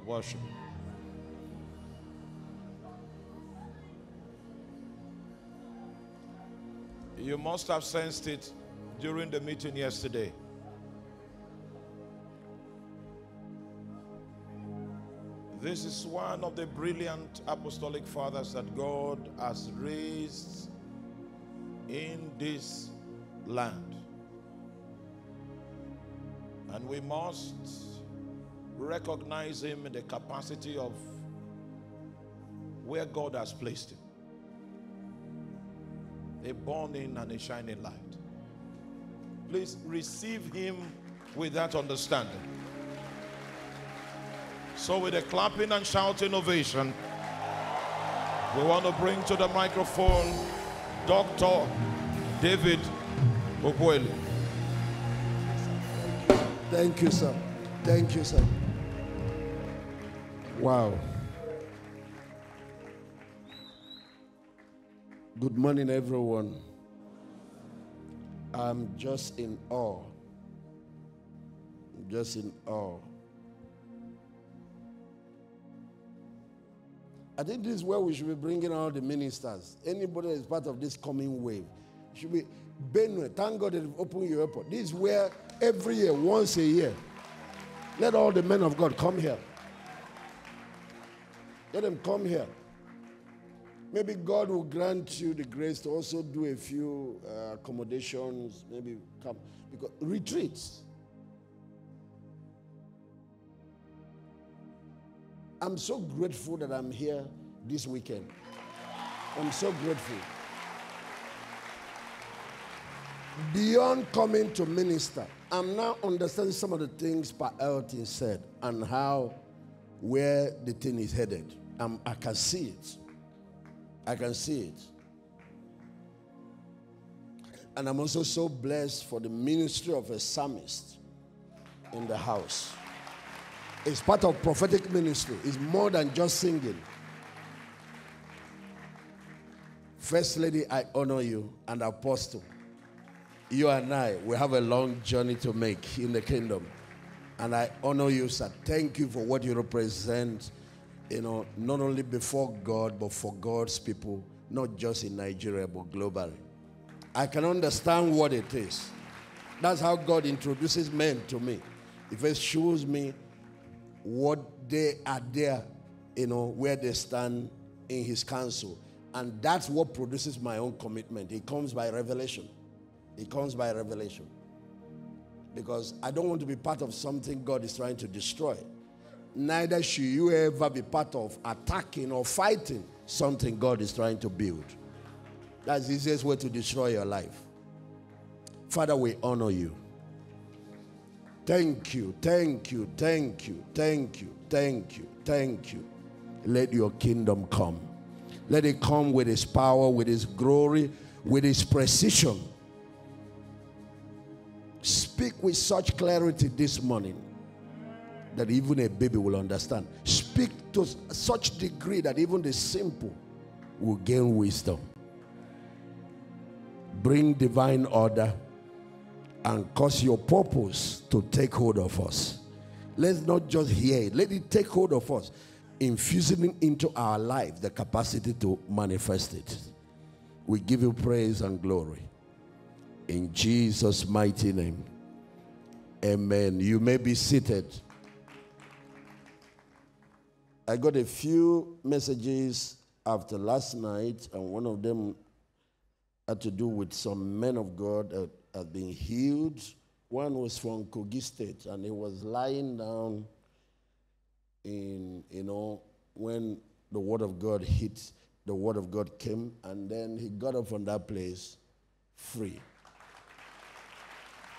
not worship. You must have sensed it during the meeting yesterday. This is one of the brilliant apostolic fathers that God has raised in this land. And we must recognize him in the capacity of where God has placed him. A burning and a shining light. Please receive him with that understanding. So with a clapping and shouting ovation, we want to bring to the microphone Dr. David Okweli. Thank you, sir. Thank you, sir. Wow. Good morning, everyone. I'm just in awe. I'm just in awe. I think this is where we should be bringing all the ministers. Anybody that is part of this coming wave should be. Benue, thank God they've opened your airport. This is where every year, once a year, let all the men of God come here. Let them come here. Maybe God will grant you the grace to also do a few accommodations, maybe come, because retreats. I'm so grateful that I'm here this weekend. I'm so grateful. Beyond coming to minister, I'm now understanding some of the things Pa Elton said and how, where the thing is headed. I can see it. I can see it. And I'm also so blessed for the ministry of a psalmist in the house. It's part of prophetic ministry. It's more than just singing. First Lady, I honor you, and Apostle. You and I, we have a long journey to make in the kingdom. And I honor you, sir. Thank you for what you represent. You know, not only before God, but for God's people, not just in Nigeria, but globally. I can understand what it is. That's how God introduces men to me. He first shows me what they are there, you know, where they stand in his counsel. And that's what produces my own commitment. It comes by revelation. It comes by revelation. Because I don't want to be part of something God is trying to destroy. Neither should you ever be part of attacking or fighting something God is trying to build. That's the easiest way to destroy your life. Father, we honor you. Thank you, thank you, thank you, thank you, thank you, thank you. Let your kingdom come. Let it come with its power, with its glory, with its precision. Speak with such clarity this morning that even a baby will understand. Speak to such degree that even the simple will gain wisdom. Bring divine order and cause your purpose to take hold of us. Let's not just hear it. Let it take hold of us, infusing into our life the capacity to manifest it. We give you praise and glory. In Jesus' mighty name, amen. You may be seated. I got a few messages after last night, and one of them had to do with some men of God that had been healed. One was from Kogi State, and he was lying down in, you know, when the word of God hit, the word of God came, and then he got up from that place free.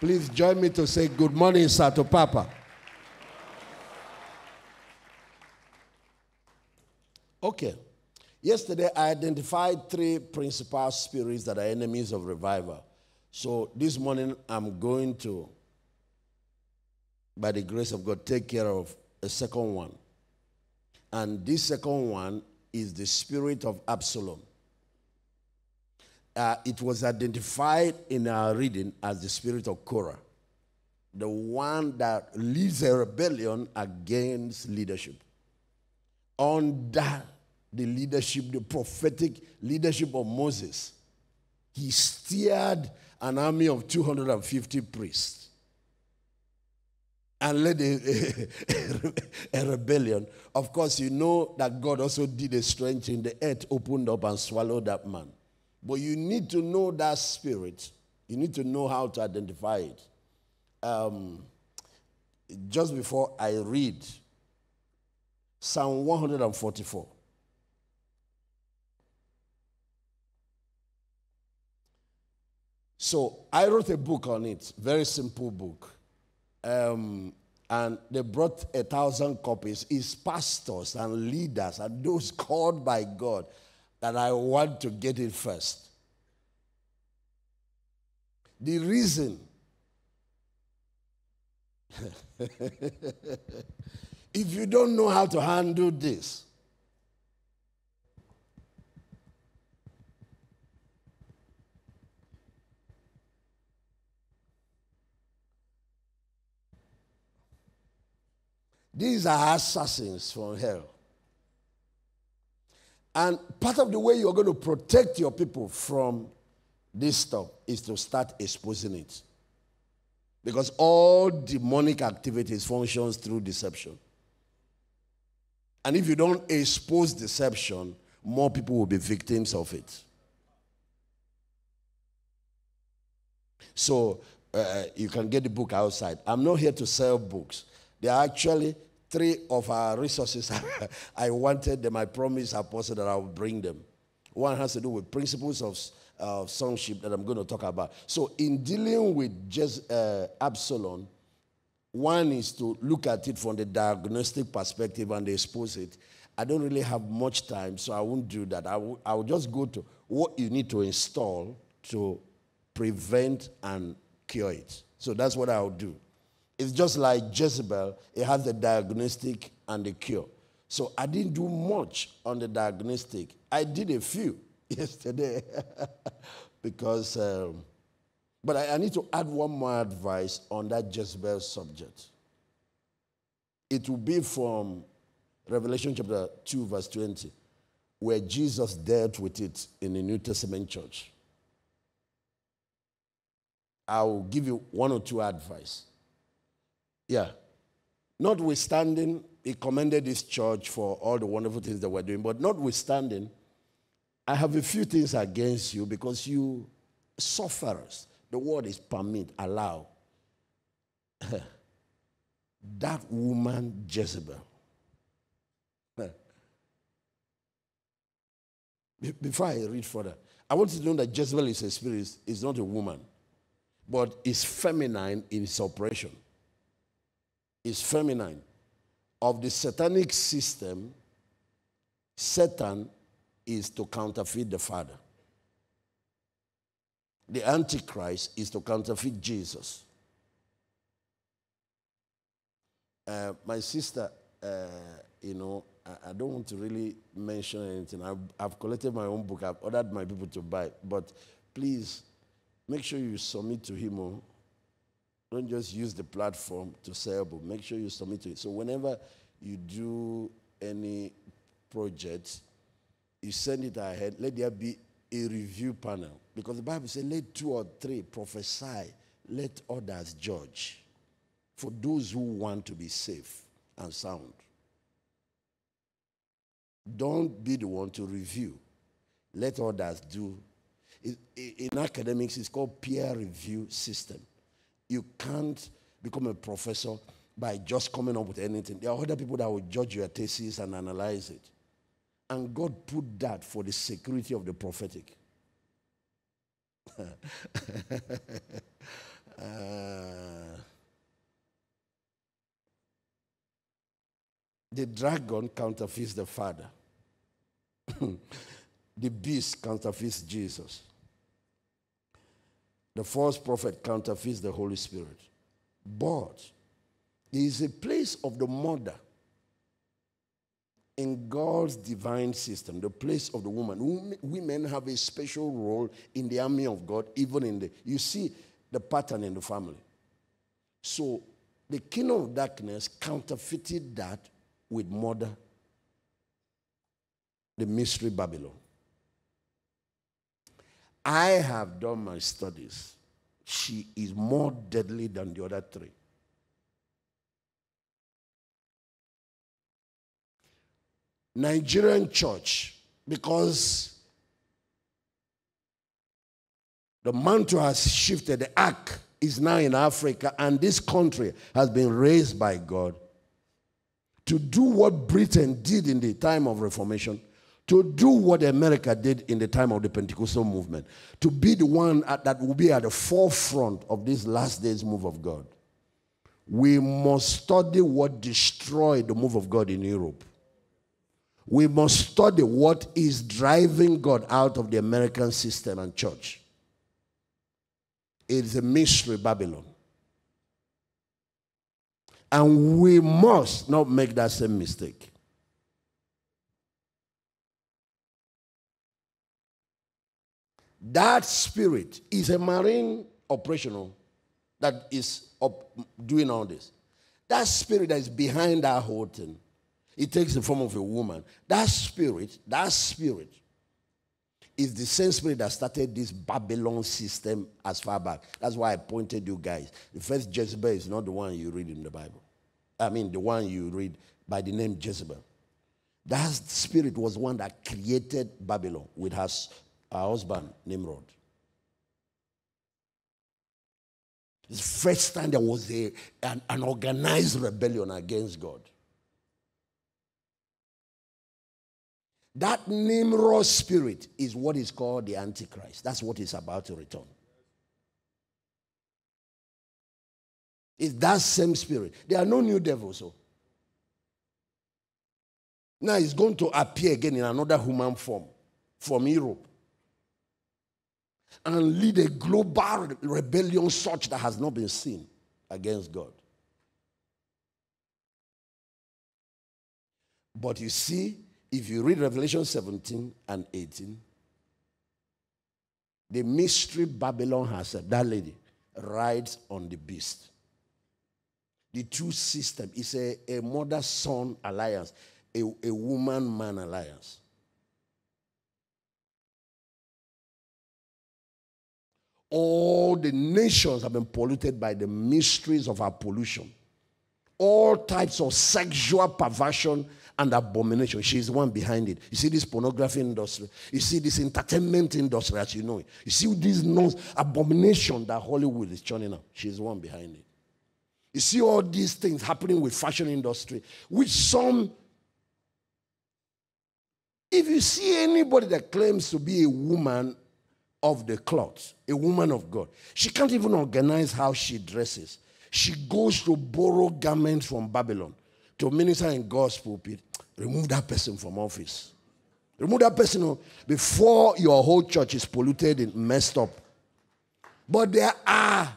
Please join me to say good morning, sir, to Papa. Okay. Yesterday, I identified three principal spirits that are enemies of revival. So this morning, I'm going to, by the grace of God, take care of a second one. And this second one is the spirit of Absalom. It was identified in our reading as the spirit of Korah, the one that leads a rebellion against leadership. under the leadership, the prophetic leadership of Moses, he steered an army of 250 priests and led a rebellion. Of course, you know that God also did a strange thing. The earth opened up and swallowed that man. But you need to know that spirit. You need to know how to identify it. Just before I read Psalm 144. So I wrote a book on it, very simple book. And they brought 1,000 copies. It's pastors and leaders and those called by God that I want to get it first. The reason if you don't know how to handle this, these are assassins from hell. And part of the way you're going to protect your people from this stuff is to start exposing it. Because all demonic activities functions through deception. And if you don't expose deception, more people will be victims of it. So you can get the book outside. I'm not here to sell books. There are actually 3 of our resources. I wanted them. I promised Apostle that I would bring them. One has to do with principles of sonship that I'm going to talk about. So in dealing with just Absalom, one is to look at it from the diagnostic perspective and expose it. I don't really have much time, so I won't do that. I will just go to what you need to install to prevent and cure it. So that's what I'll do. It's just like Jezebel. It has the diagnostic and the cure. So I didn't do much on the diagnostic. I did a few yesterday because, but I need to add one more advice on that Jezebel subject. It will be from Revelation chapter 2, verse 20, where Jesus dealt with it in the New Testament church. I will give you 1 or 2 advice. Yeah. Notwithstanding, he commended his church for all the wonderful things they were doing. But notwithstanding, I have a few things against you because you sufferers. The word is permit, allow. That woman, Jezebel. Before I read further, I want you to know that Jezebel is a spirit, is not a woman, but is feminine in its operation. Is feminine. Of the satanic system, Satan is to counterfeit the Father. The Antichrist is to counterfeit Jesus. My sister, you know, I don't want to really mention anything. I've collected my own book. I've ordered my people to buy it. But please, make sure you submit to him. Don't just use the platform to sell, but make sure you submit to it. So whenever you do any project, you send it ahead. Let there be a review panel. Because the Bible says, let 2 or 3 prophesy. Let others judge. For those who want to be safe and sound. Don't be the one to review. Let others do. In academics, it's called peer review system. You can't become a professor by just coming up with anything. There are other people that will judge your thesis and analyze it. And God put that for the security of the prophetic. The dragon counterfeits the Father. The beast counterfeits Jesus. The false prophet counterfeits the Holy Spirit. But there is a place of the mother in God's divine system, the place of the woman. Women have a special role in the army of God, even in the... You see the pattern in the family. So the kingdom of darkness counterfeited that with mother the mystery Babylon. I have done my studies. She is more deadly than the other three. Nigerian church, because the mantle has shifted, the ark is now in Africa, and this country has been raised by God to do what Britain did in the time of Reformation, to do what America did in the time of the Pentecostal movement, to be the one that will be at the forefront of this last days move of God. We must study what destroyed the move of God in Europe. We must study what is driving God out of the American system and church. It's a mystery, Babylon. And we must not make that same mistake. That spirit is a marine operational that is doing all this. That spirit that is behind that whole thing, it takes the form of a woman. That spirit is the same spirit that started this Babylon system as far back. That's why I pointed you guys. The first Jezebel is not the one you read in the Bible. I mean, the one you read by the name Jezebel. That spirit was one that created Babylon with her husband, Nimrod. The first time there was an organized rebellion against God. That Nimrod spirit is what is called the Antichrist. That's what is about to return. It's that same spirit. There are no new devils. So. Now it's going to appear again in another human form from Europe and lead a global rebellion such that has not been seen against God. But you see, if you read Revelation 17 and 18, the mystery Babylon herself, that lady, rides on the beast. The two systems is a mother-son alliance, a woman-man alliance. All the nations have been polluted by the mysteries of our pollution. All types of sexual perversion and abomination. She's the one behind it. You see this pornography industry. You see this entertainment industry as you know it. You see this abomination that Hollywood is churning out. She's the one behind it. You see all these things happening with fashion industry, which some, if you see anybody that claims to be a woman of the cloth, a woman of God, she can't even organize how she dresses. She goes to borrow garments from Babylon to minister in God's pulpit. Remove that person from office. Remove that person before your whole church is polluted and messed up. But there are,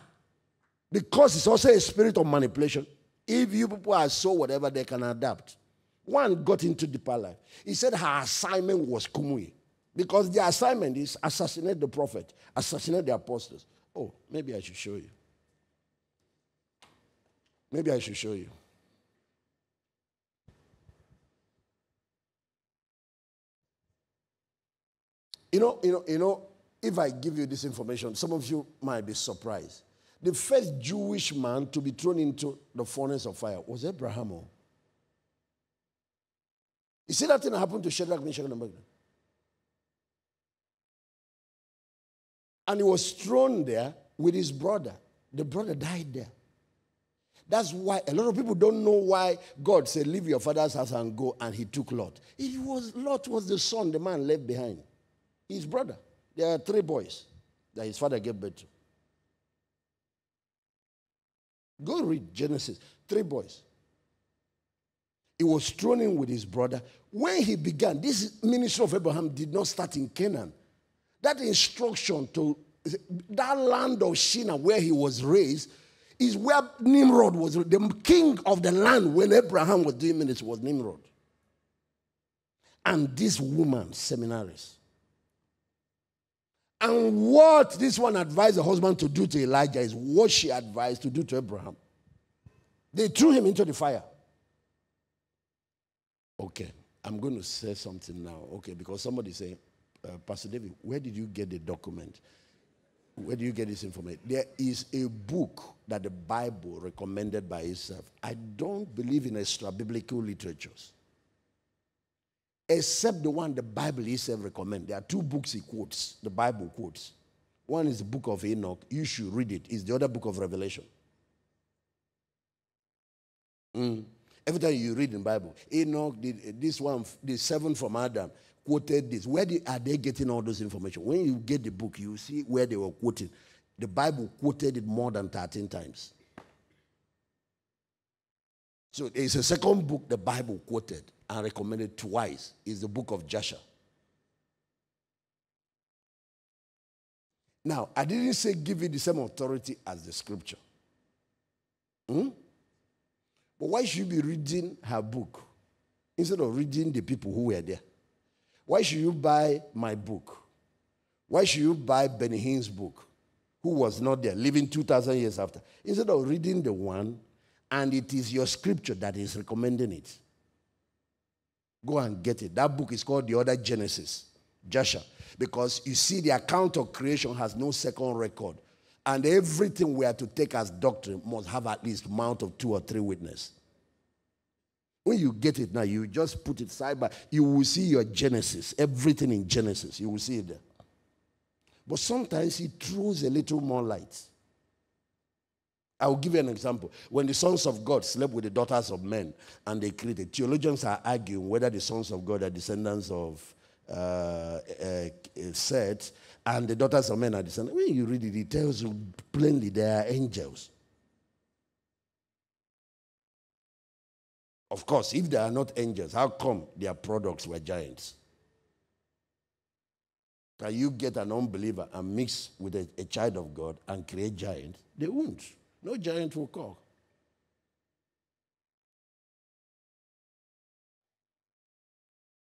because it's also a spirit of manipulation, if you people are so whatever, they can adapt. One got into deeper life. He said her assignment was Kumui, because the assignment is assassinate the prophet, assassinate the apostles. Oh, maybe I should show you. Maybe I should show you. If I give you this information, some of you might be surprised. The first Jewish man to be thrown into the furnace of fire was Abraham. You see that thing that happened to Shadrach, Meshach, and Abednego? And he was thrown there with his brother. The brother died there. That's why a lot of people don't know why God said, leave your father's house and go, and he took Lot. Lot was the son the man left behind. His brother. There are three boys that his father gave birth to. Go read Genesis. Three boys. He was thrown in with his brother. When he began, this ministry of Abraham did not start in Canaan. That instruction to that land of Shinar where he was raised is where Nimrod was. The king of the land when Abraham was doing ministry was Nimrod. And this woman, seminarist. And what this one advised the husband to do to Elijah is what she advised to do to Abraham. They threw him into the fire. Okay. I'm going to say something now, okay, because somebody say, Pastor David, where did you get the document? Where do you get this information? There is a book that the Bible recommended by itself. I don't believe in extra-biblical literatures, except the one the Bible itself recommends. There are two books he quotes, the Bible quotes. One is the book of Enoch. You should read it. It's the other book of Revelation. Every time you read in the Bible, Enoch, this one, the seven from Adam, quoted this. Where are they getting all those information? When you get the book, you see where they were quoting. The Bible quoted it more than 13 times. So there's a second book the Bible quoted and recommended twice. It's the book of Joshua. Now, I didn't say give it the same authority as the scripture. But why should you be reading her book instead of reading the people who were there? Why should you buy my book? Why should you buy Benny Hinn's book, who was not there, living 2,000 years after? Instead of reading the one, and it is your scripture that is recommending it. Go and get it. That book is called The Other Genesis, Joshua. Because you see, the account of creation has no second record. And everything we are to take as doctrine must have at least amount of 2 or 3 witnesses. When you get it now, you just put it side by. You will see your Genesis, everything in Genesis. You will see it there. But sometimes it throws a little more light. I will give you an example. When the sons of God slept with the daughters of men and they created, theologians are arguing whether the sons of God are descendants of Seth, and the daughters of men are descendants. When you read it, it tells you plainly they are angels. Of course, if they are not angels, how come their products were giants? Can you get an unbeliever and mix with a child of God and create giants? They won't. No giant will call.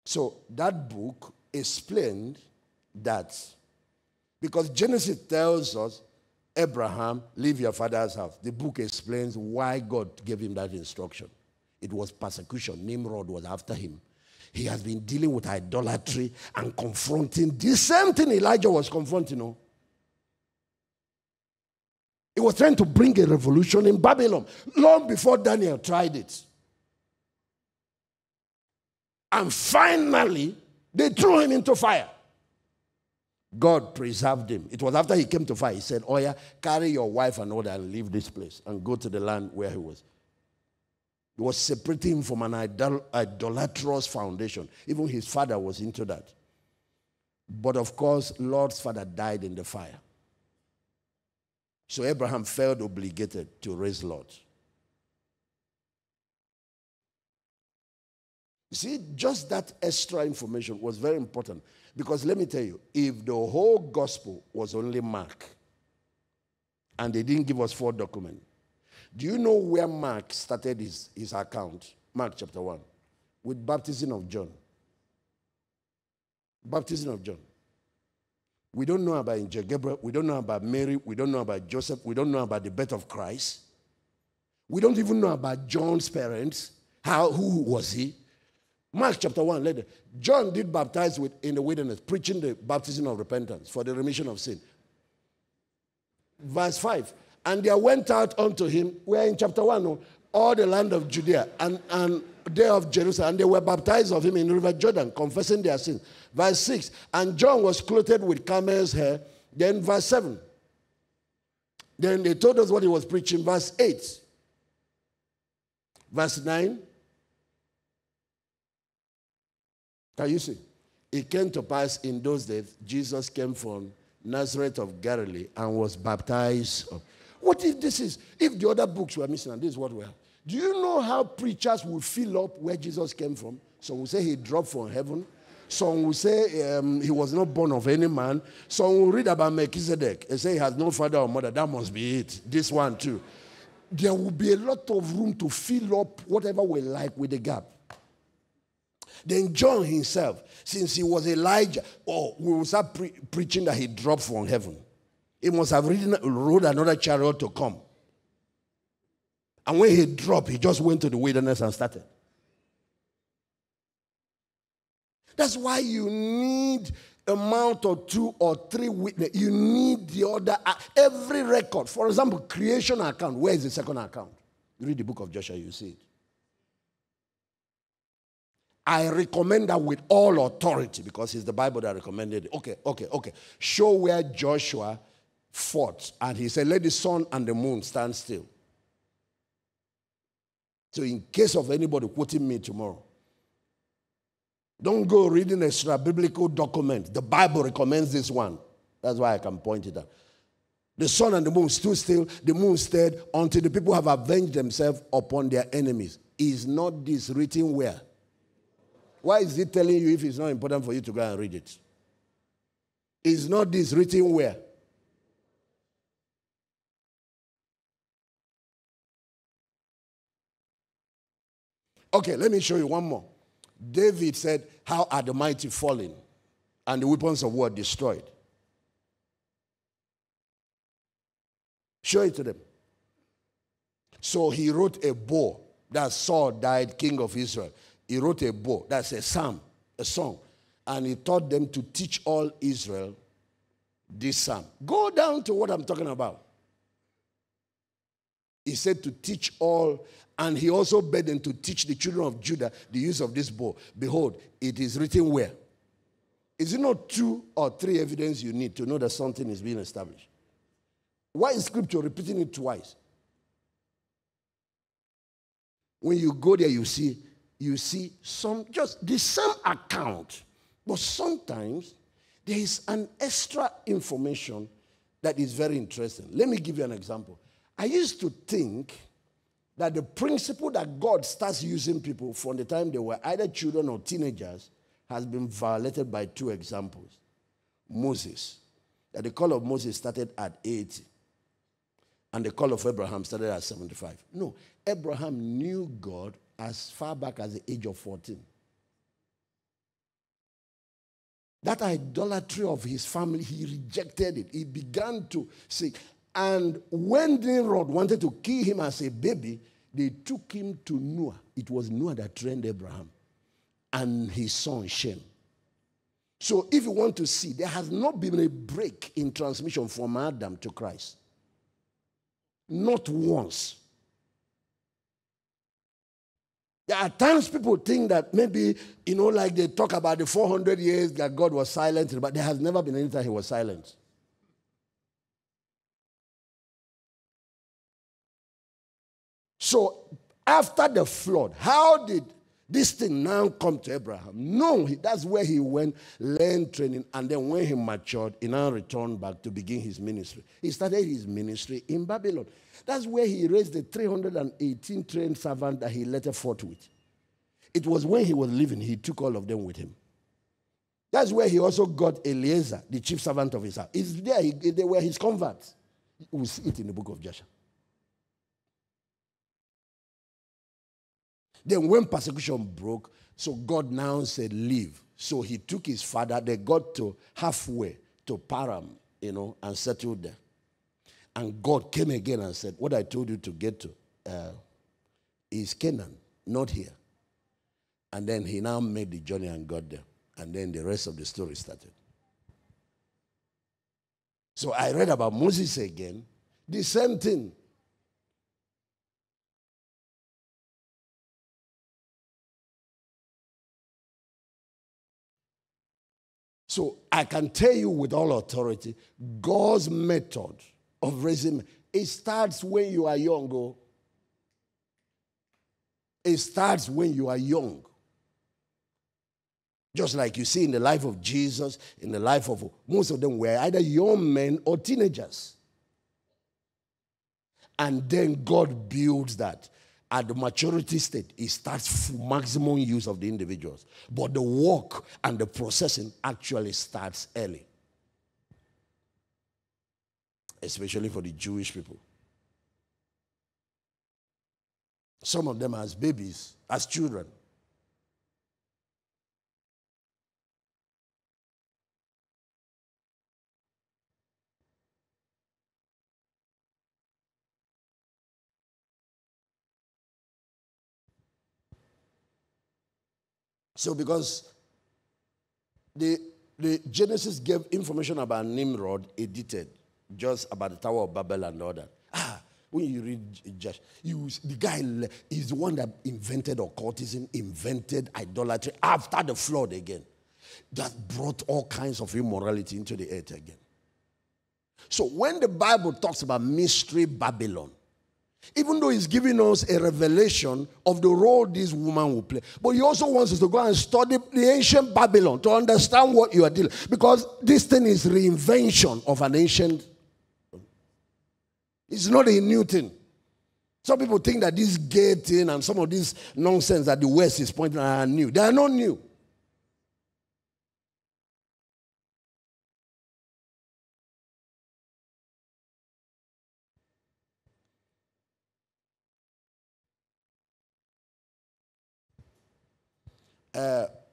So that book explained that, because Genesis tells us, Abraham, leave your father's house. The book explains why God gave him that instruction. It was persecution. Nimrod was after him. He has been dealing with idolatry and confronting the same thing Elijah was confronting. He was trying to bring a revolution in Babylon long before Daniel tried it. And finally, they threw him into fire. God preserved him. It was after he came to fire. He said, "Oya, carry your wife and order and leave this place and go to the land where he was." He was separating him from an idolatrous foundation. Even his father was into that. But of course, Lot's father died in the fire. So Abraham felt obligated to raise Lot. You see, just that extra information was very important. Because let me tell you, if the whole gospel was only Mark, and they didn't give us 4 documents, do you know where Mark started his account? Mark chapter 1. With baptism of John. Baptism of John. We don't know about Angel Gabriel. We don't know about Mary. We don't know about Joseph. We don't know about the birth of Christ. We don't even know about John's parents. Who was he? Mark chapter 1 later. John did baptize in the wilderness, preaching the baptism of repentance for the remission of sin. Verse 5. And there went out unto him, we are in chapter 1, all the land of Judea and they of Jerusalem. And they were baptized of him in the river Jordan, confessing their sins. Verse 6, and John was clothed with camel's hair. Then verse 7, then they told us what he was preaching. Verse 8, verse 9. Can you see? It came to pass in those days, Jesus came from Nazareth of Galilee and was baptized of. What if this is, if the other books were missing and this is what we have? Do you know how preachers will fill up where Jesus came from? Some will say he dropped from heaven. Some will say he was not born of any man. Some will read about Melchizedek and say he has no father or mother. That must be it. This one too. There will be a lot of room to fill up whatever we like with the gap. Then John himself, since he was Elijah, we will start preaching that he dropped from heaven. He must have rode another chariot to come. And when he dropped, he just went to the wilderness and started. That's why you need a mount or two or three witnesses. You need the other, every record. For example, creation account. Where is the second account? You read the book of Joshua, you see it. I recommend that with all authority because it's the Bible that recommended it. Okay. Show where Joshua fought. And he said, let the sun and the moon stand still. So in case of anybody quoting me tomorrow, don't go reading extra biblical document. The Bible recommends this one. That's why I can point it out. The sun and the moon stood still. The moon stared until the people have avenged themselves upon their enemies. Is not this written where? Why is it telling you if it's not important for you to go and read it? Is not this written where? Okay, let me show you one more. David said, how are the mighty fallen and the weapons of war destroyed? Show it to them. So he wrote a bow that Saul died king of Israel. He wrote a bow, that's a psalm, a song. And he taught them to teach all Israel this psalm. Go down to what I'm talking about. He said to teach all, and he also bade them to teach the children of Judah the use of this bow. Behold, it is written where? Is it not two or three evidence you need to know that something is being established? Why is scripture repeating it twice? When you go there, you see some, just the same account, but sometimes there is an extra information that is very interesting. Let me give you an example. I used to think that the principle that God starts using people from the time they were either children or teenagers has been violated by two examples. Moses, that the call of Moses started at 80, and the call of Abraham started at 75. No, Abraham knew God as far back as the age of 14. That idolatry of his family, he rejected it. He began to say, and when Nimrod wanted to kill him as a baby, they took him to Noah. It was Noah that trained Abraham and his son Shem. So if you want to see, there has not been a break in transmission from Adam to Christ. Not once. There are times people think that maybe, like they talk about the 400 years that God was silent, but there has never been any time he was silent. So, after the flood, how did this thing now come to Abraham? No, that's where he went, learned training, and then when he matured, he now returned back to begin his ministry. He started his ministry in Babylon. That's where he raised the 318 trained servants that he later fought with. It was when he was leaving, he took all of them with him. That's where he also got Eliezer, the chief servant of his house. It's there, they were his converts. We see it in the book of Joshua. Then when persecution broke, so God now said, leave. So he took his father. They got to halfway to Paran, and settled there. And God came again and said, what I told you to get to is Canaan, not here. And then he now made the journey and got there. And then the rest of the story started. So I read about Moses again. The same thing. So I can tell you with all authority, God's method of raising, it starts when you are young. Oh. It starts when you are young. Just like you see in the life of Jesus, in the life of most of them were either young men or teenagers. And then God builds that. At the maturity state, it starts for maximum use of the individuals. But the work and the processing actually starts early. Especially for the Jewish people. Some of them as babies, as children. So because The Genesis gave information about Nimrod, edited, just about the Tower of Babel and all that. When you read Joshua, the guy is the one that invented occultism, invented idolatry after the flood again. That brought all kinds of immorality into the earth again. So when the Bible talks about mystery Babylon, even though it's giving us a revelation of the role this woman will play, but he also wants us to go and study the ancient Babylon to understand what you are dealing with. Because this thing is reinvention of an ancient. It's not a new thing. Some people think that this gay thing and some of this nonsense that the West is pointing at are new. They are not new.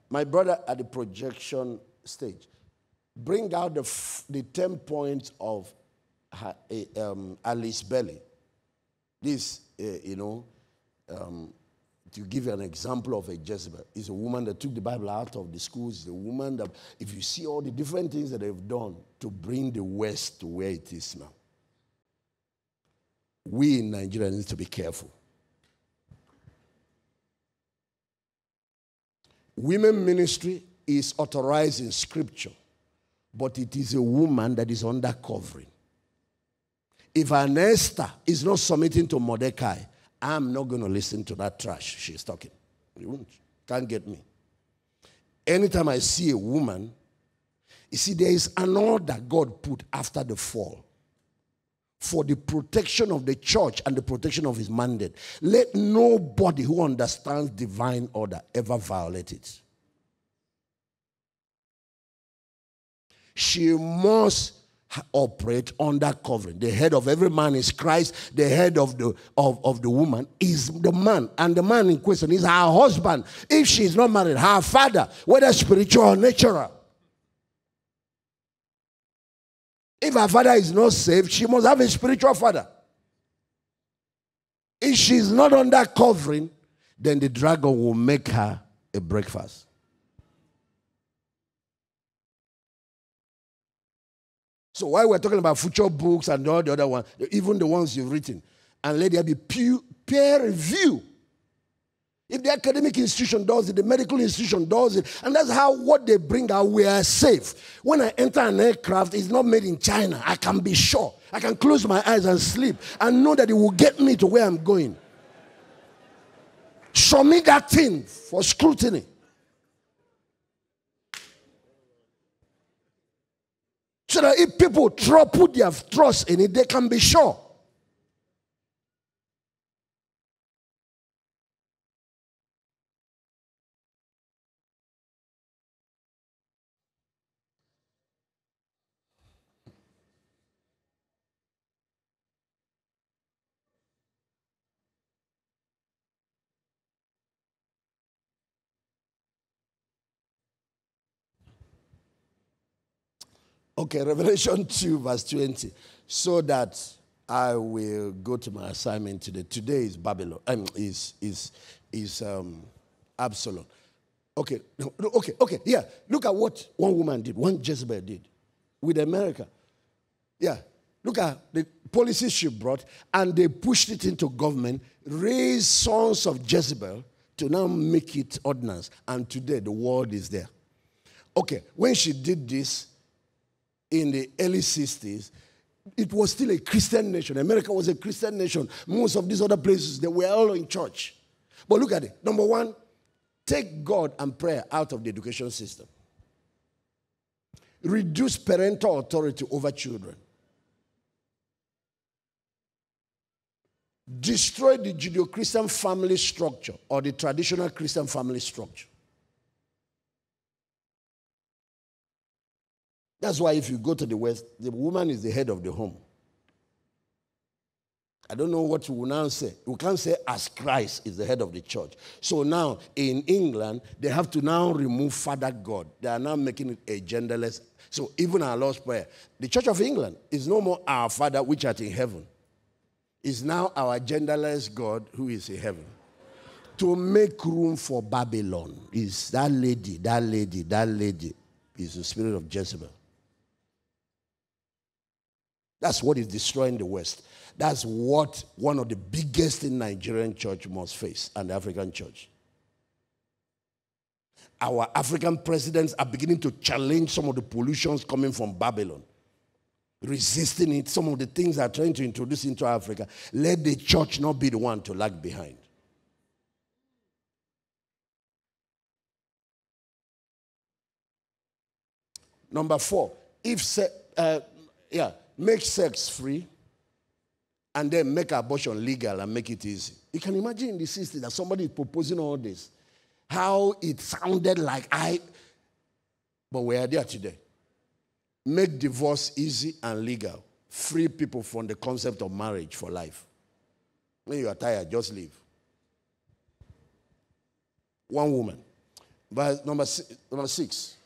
My brother at the projection stage, bring out the 10 points of Alice Bailey. This, to give you an example of a Jezebel, is a woman that took the Bible out of the schools, the woman that, if you see all the different things that they've done to bring the West to where it is now. We in Nigeria need to be careful. Women ministry is authorized in Scripture, but it is a woman that is under covering. If an Esther is not submitting to Mordecai, I'm not going to listen to that trash she's talking. You can't get me. Anytime I see a woman, you see, there is an order God put after the fall for the protection of the church and the protection of his mandate. Let nobody who understands divine order ever violate it. She must operate under covering. The head of every man is Christ. The head of the woman is the man. And the man in question is her husband. If she is not married, her father, whether spiritual or natural. If her father is not saved, she must have a spiritual father. If she's not under covering, then the dragon will make her a breakfast. So while we're talking about future books and all the other ones, even the ones you've written, and let there be peer review. If the academic institution does it, the medical institution does it, and that's how what they bring out, we are safe. When I enter an aircraft, it's not made in China. I can be sure. I can close my eyes and sleep and know that it will get me to where I'm going. Show me that thing for scrutiny. So that if people put their trust in it, they can be sure. Okay, Revelation 2, verse 20. So that I will go to my assignment today. Today is Babylon. Absalom. Okay, yeah. Look at what one woman did, one Jezebel did with America. Yeah, look at the policies she brought, and they pushed it into government, raised sons of Jezebel to now make it ordinance. And today, the world is there. Okay, when she did this, in the early 60s, it was still a Christian nation. America was a Christian nation. Most of these other places, they were all in church. But look at it. Number one, take God and prayer out of the education system. Reduce parental authority over children. Destroy the Judeo-Christian family structure or the traditional Christian family structure. That's why if you go to the West, the woman is the head of the home. I don't know what you will now say. You can't say as Christ is the head of the church. So now in England, they have to now remove Father God. They are now making it a genderless. So even our Lord's Prayer, the Church of England is no more our Father which art in heaven. It's now our genderless God who is in heaven. To make room for Babylon is that lady, that lady, that lady. is the spirit of Jezebel. That's what is destroying the West. That's what one of the biggest in Nigerian church must face, and the African church. Our African presidents are beginning to challenge some of the pollutions coming from Babylon, resisting it, some of the things they are trying to introduce into Africa. Let the church not be the one to lag behind. Number four, make sex free and then make abortion legal and make it easy. You can imagine in the 60s that somebody is proposing all this. How it sounded like but we are there today. Make divorce easy and legal. Free people from the concept of marriage for life. When you are tired, just leave. One woman. But number six.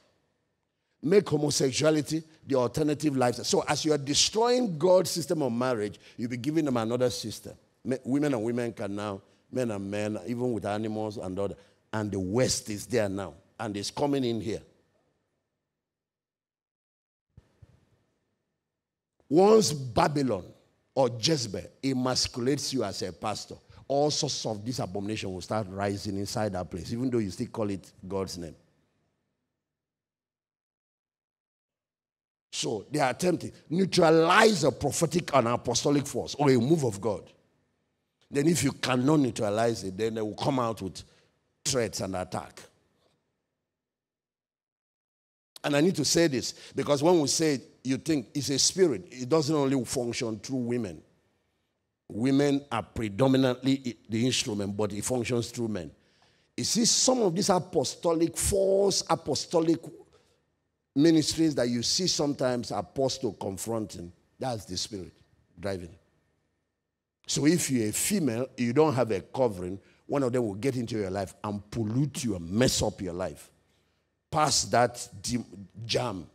Make homosexuality the alternative lifestyle. So as you are destroying God's system of marriage, you'll be giving them another system. Women and women can now, men and men, even with animals and other. And the West is there now, and it's coming in here. Once Babylon or Jezebel emasculates you as a pastor, all sorts of this abomination will start rising inside that place, even though you still call it God's name. So they are attempting to neutralize a prophetic and apostolic force or a move of God. Then if you cannot neutralize it, then they will come out with threats and attack. And I need to say this, because when we say it, you think it's a spirit. It doesn't only function through women. Women are predominantly the instrument, but it functions through men. You see, some of these apostolic ministries that you see sometimes apostle confronting, that's the spirit driving it. So if you're a female, you don't have a covering, one of them will get into your life and pollute you and mess up your life. Pass that jam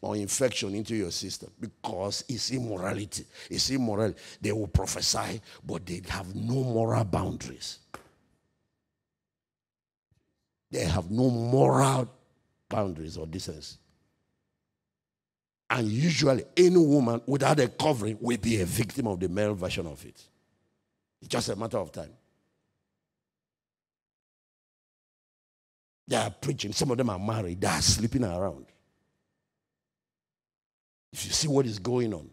or infection into your system because it's immorality. It's immoral. They will prophesy, but they have no moral boundaries. They have no moral boundaries or decency. And usually, any woman without a covering will be a victim of the male version of it. It's just a matter of time. They are preaching. Some of them are married. They are sleeping around. If you see what is going on.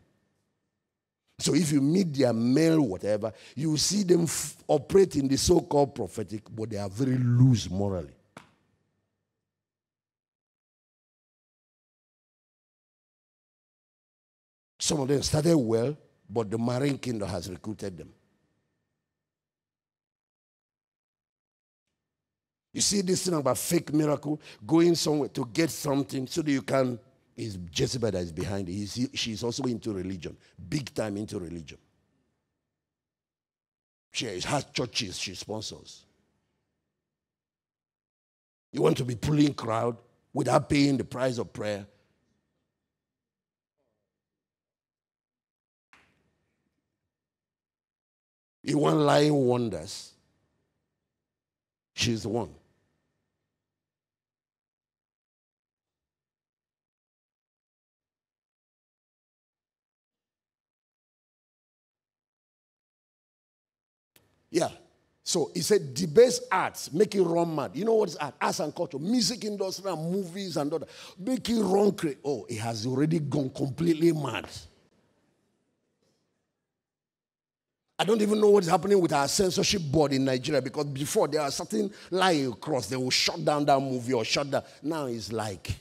So if you meet their male whatever, you see them operate in the so-called prophetic, but they are very loose morally. Some of them started well, but the marine kingdom has recruited them. You see this thing about fake miracle, going somewhere to get something so that you can. It's Jezebel that is behind it. She's also into religion, big time into religion. She has churches she sponsors. You want to be pulling crowd without paying the price of prayer. You want lying wonders. She's the one. Yeah. So he said, debase arts, make it run mad. You know what's art? Arts and culture, music industry, and movies and all that. Make it run crazy. Oh, it has already gone completely mad. I don't even know what's happening with our censorship board in Nigeria, because before there are certain lines across, they will shut down that movie or shut down. Now it's like,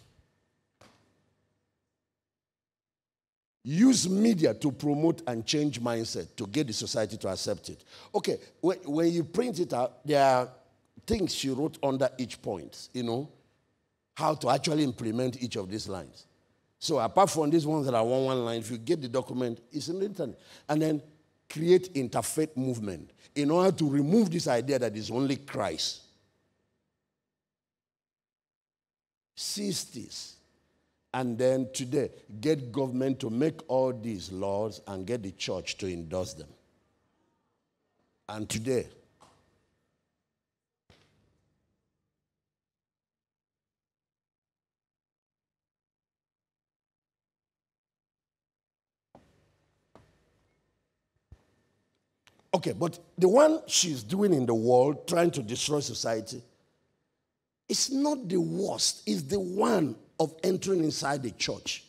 use media to promote and change mindset to get the society to accept it. Okay, when you print it out, there are things she wrote under each point, you know, how to actually implement each of these lines. So apart from these ones that are one line, if you get the document, it's in the internet. And then create interfaith movement in order to remove this idea that is only Christ. 60s. And then today, get government to make all these laws and get the church to endorse them. And today, Okay, but the one she's doing in the world, trying to destroy society, it's not the worst. It's the one of entering inside the church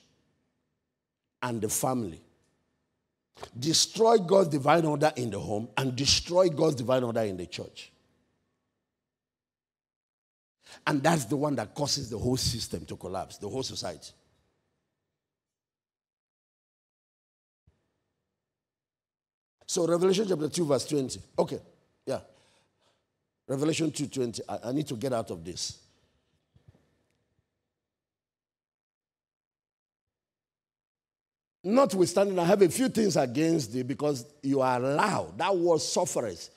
and the family. Destroy God's divine order in the home and destroy God's divine order in the church. And that's the one that causes the whole system to collapse, the whole society. So Revelation chapter 2, verse 20. Okay, yeah. Revelation 2:20. I need to get out of this. Notwithstanding, I have a few things against thee because you are loud. That word sufferers.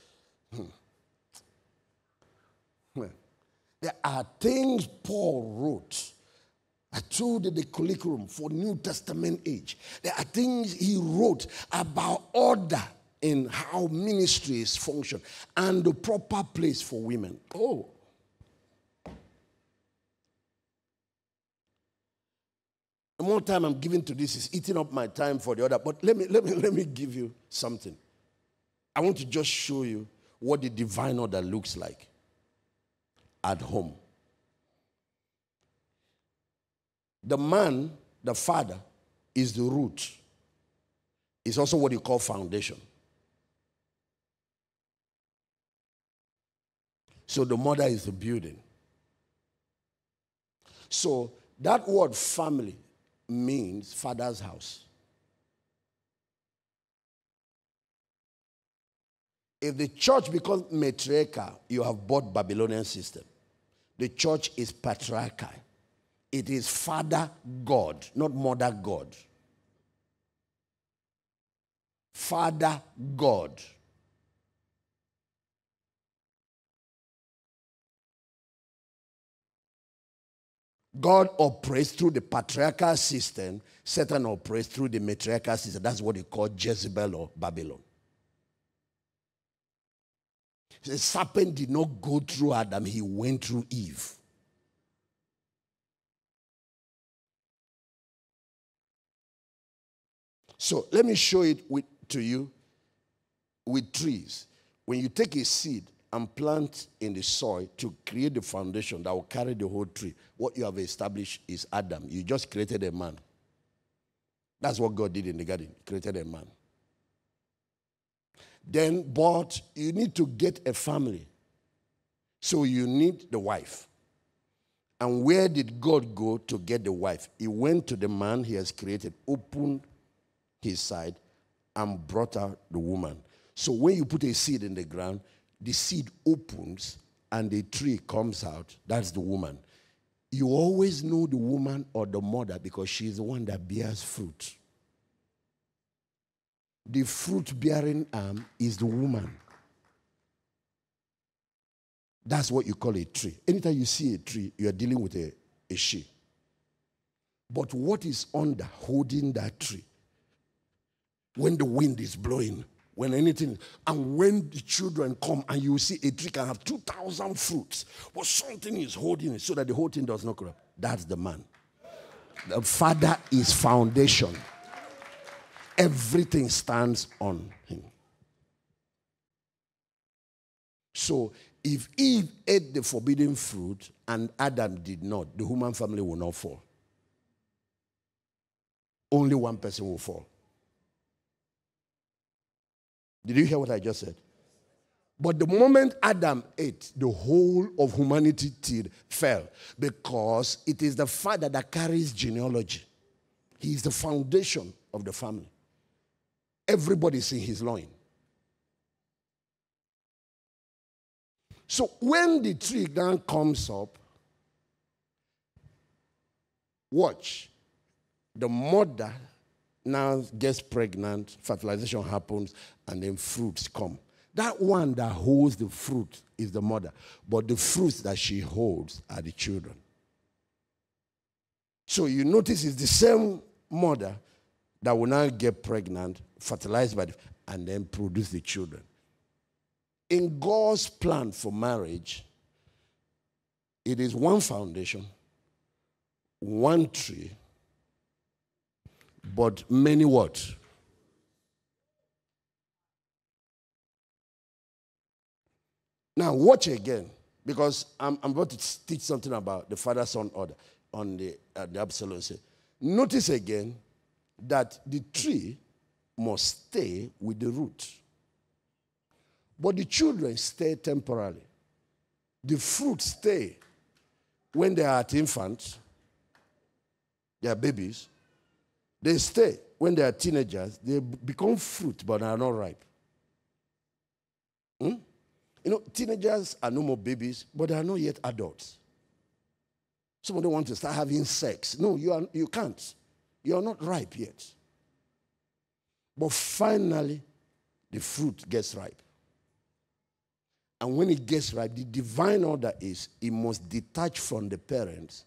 There are things Paul wrote. I told the curriculum for New Testament age. There are things he wrote about order in how ministries function and the proper place for women. Oh. The more time I'm giving to this is eating up my time for the other. But let me give you something. I want to just show you what the divine order looks like at home. The man, the father, is the root. It's also what you call foundation. So the mother is the building. So that word family means father's house. If the church becomes matriarchal, you have bought Babylonian system. The church is patriarchal. It is Father God, not Mother God. Father God. God operates through the patriarchal system. Satan operates through the matriarchal system. That's what they call Jezebel or Babylon. The serpent did not go through Adam. He went through Eve. So let me show it to you with trees. When you take a seed and plant in the soil to create the foundation that will carry the whole tree, what you have established is Adam. You just created a man. That's what God did in the garden, created a man. Then, but you need to get a family. So you need the wife. And where did God go to get the wife? He went to the man he has created, opened his side, and brought out the woman. So when you put a seed in the ground, the seed opens and the tree comes out. That's the woman. You always know the woman or the mother because she is the one that bears fruit. The fruit-bearing arm is the woman. That's what you call a tree. Anytime you see a tree, you are dealing with a she. But what is under holding that tree? When the wind is blowing, when anything, and when the children come and you see a tree can have 2,000 fruits, but something is holding it so that the whole thing does not corrupt. That's the man. The father is foundation. Everything stands on him. So if Eve ate the forbidden fruit and Adam did not, the human family will not fall. Only one person will fall. Did you hear what I just said? But the moment Adam ate, the whole of humanity fell because it is the father that carries genealogy. He is the foundation of the family. Everybody's in his loin. So when the tree then comes up, watch, the mother now gets pregnant, fertilization happens, and then fruits come. That one that holds the fruit is the mother, but the fruits that she holds are the children. So you notice it's the same mother that will now get pregnant, fertilized by the, and then produce the children. In God's plan for marriage, it is one foundation, one tree, but many what? Now, watch again, because I'm about to teach something about the father-son order on the Absalom. Notice again that the tree must stay with the root. But the children stay temporarily. The fruit stay when they are at infants, they are babies. They stay when they are teenagers. They become fruit, but are not ripe. Hmm? You know, teenagers are no more babies, but they are not yet adults. Somebody wants to start having sex. No, you can't. You are not ripe yet. But finally, the fruit gets ripe. And when it gets ripe, the divine order is it must detach from the parents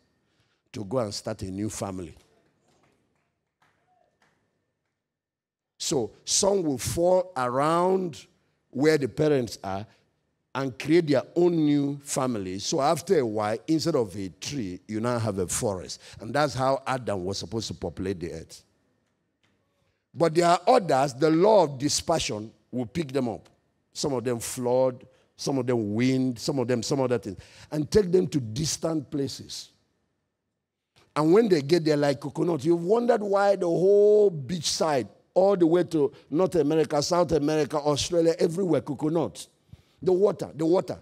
to go and start a new family. So some will fall around where the parents are and create their own new family. So after a while, instead of a tree, you now have a forest. And that's how Adam was supposed to populate the earth. But there are others, the law of dispersion will pick them up. Some of them flood, some of them wind, some of them some other things, and take them to distant places. And when they get there like coconuts, you've wondered why the whole beachside, all the way to North America, South America, Australia, everywhere, coconuts. The water.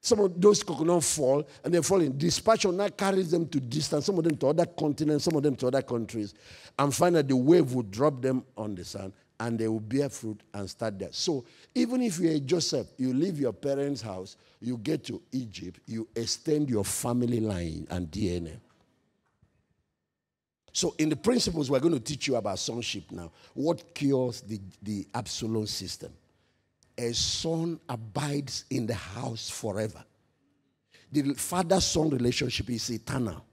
Some of those coconuts fall, and they fall in dispersion. That carries them to distance, some of them to other continents, some of them to other countries. And finally, the wave will drop them on the sand, and they will bear fruit and start there. So even if you're Joseph, you leave your parents' house, you get to Egypt, you extend your family line and DNA. So in the principles, we're going to teach you about sonship now. What cures the Absalom system? A son abides in the house forever. The father-son relationship is eternal.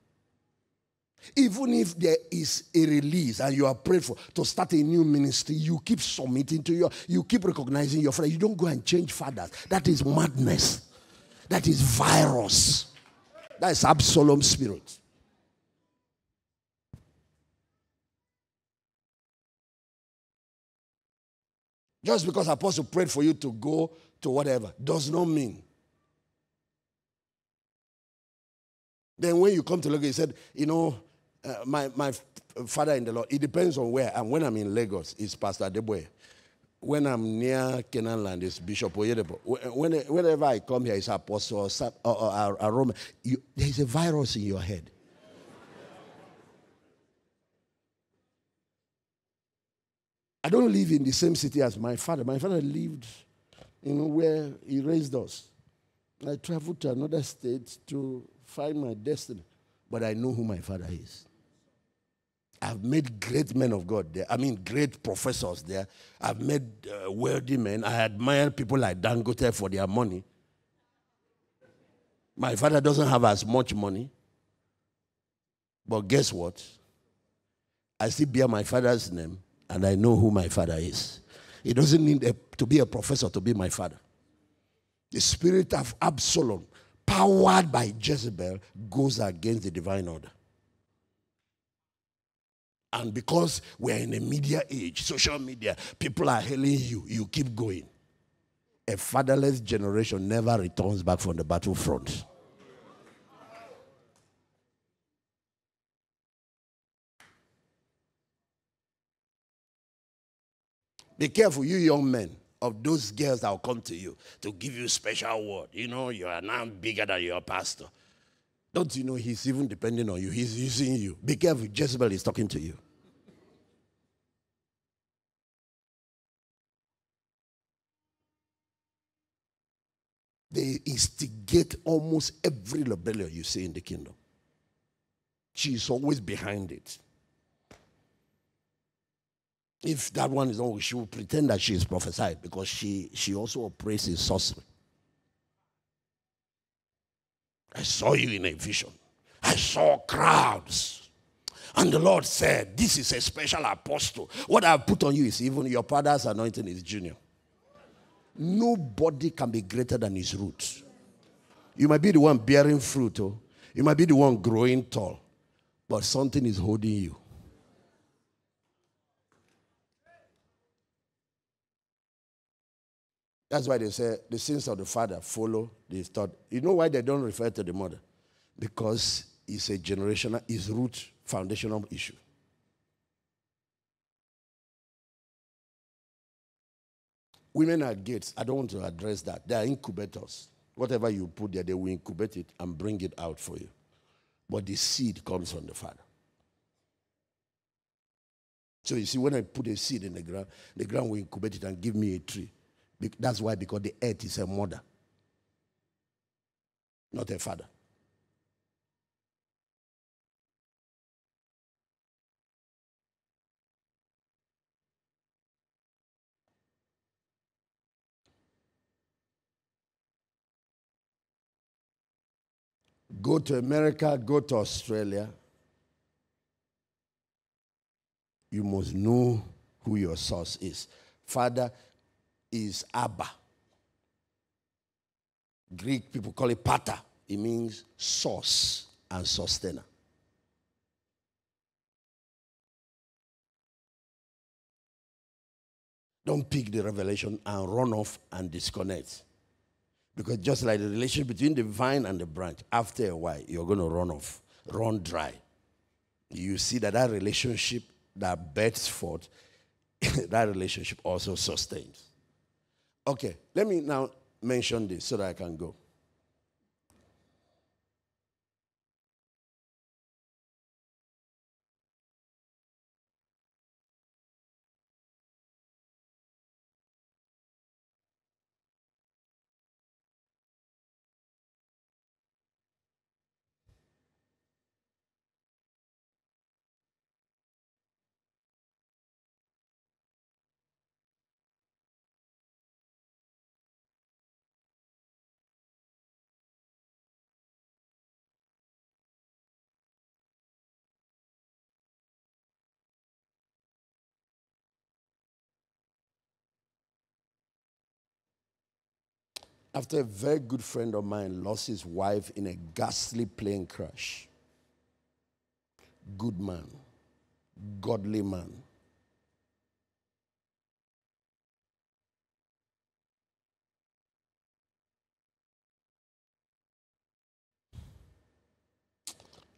Even if there is a release and you are prayed for to start a new ministry, you keep submitting to you keep recognizing your father. You don't go and change fathers. That is madness. That is virus. That is Absalom spirit. Just because apostle prayed for you to go to whatever does not mean. Then when you come to Lagos, he said, you know, my father in the Lord, it depends on where. And when I'm in Lagos, it's Pastor Deboe. When I'm near Canaan land, it's Bishop Oyedebo. Whenever I come here, it's Apostle or Roman. There's a virus in your head. I don't live in the same city as my father. My father lived, you know, where he raised us. I traveled to another state to find my destiny. But I know who my father is. I've met great men of God there. I mean, great professors there. I've met wealthy men. I admire people like Dangote for their money. My father doesn't have as much money. But guess what? I still bear my father's name. And I know who my father is. It doesn't need to be a professor to be my father. The spirit of Absalom, powered by Jezebel, goes against the divine order. And because we are in a media age, social media, people are hailing you, you keep going. A fatherless generation never returns back from the battlefront. Be careful, you young men, of those girls that will come to you to give you special word. You know, you are now bigger than your pastor. Don't you know he's even depending on you? He's using you. Be careful, Jezebel is talking to you. They instigate almost every rebellion you see in the kingdom. She's always behind it. If that one is wrong, she will pretend that she is prophesied because she also operates in sorcery. I saw you in a vision. I saw crowds. And the Lord said, this is a special apostle. What I've put on you is even your father's anointing is junior. Nobody can be greater than his roots. You might be the one bearing fruit. Oh. You might be the one growing tall. But something is holding you. That's why they say the sins of the father follow the third. You know why they don't refer to the mother? Because it's a generational, it's root foundational issue. Women are gates. I don't want to address that. They are incubators. Whatever you put there, they will incubate it and bring it out for you. But the seed comes from the father. So you see, when I put a seed in the ground will incubate it and give me a tree. That's why, because the earth is a mother, not a father. Go to America, go to Australia. You must know who your source is. Father is Abba. Greek people call it pater. It means source and sustainer. Don't pick the revelation and run off and disconnect. Because just like the relationship between the vine and the branch, after a while, you're going to run off, run dry. You see that that relationship that births forth, that relationship also sustains. Okay, let me now mention this so that I can go. After a very good friend of mine lost his wife in a ghastly plane crash. Good man. Godly man.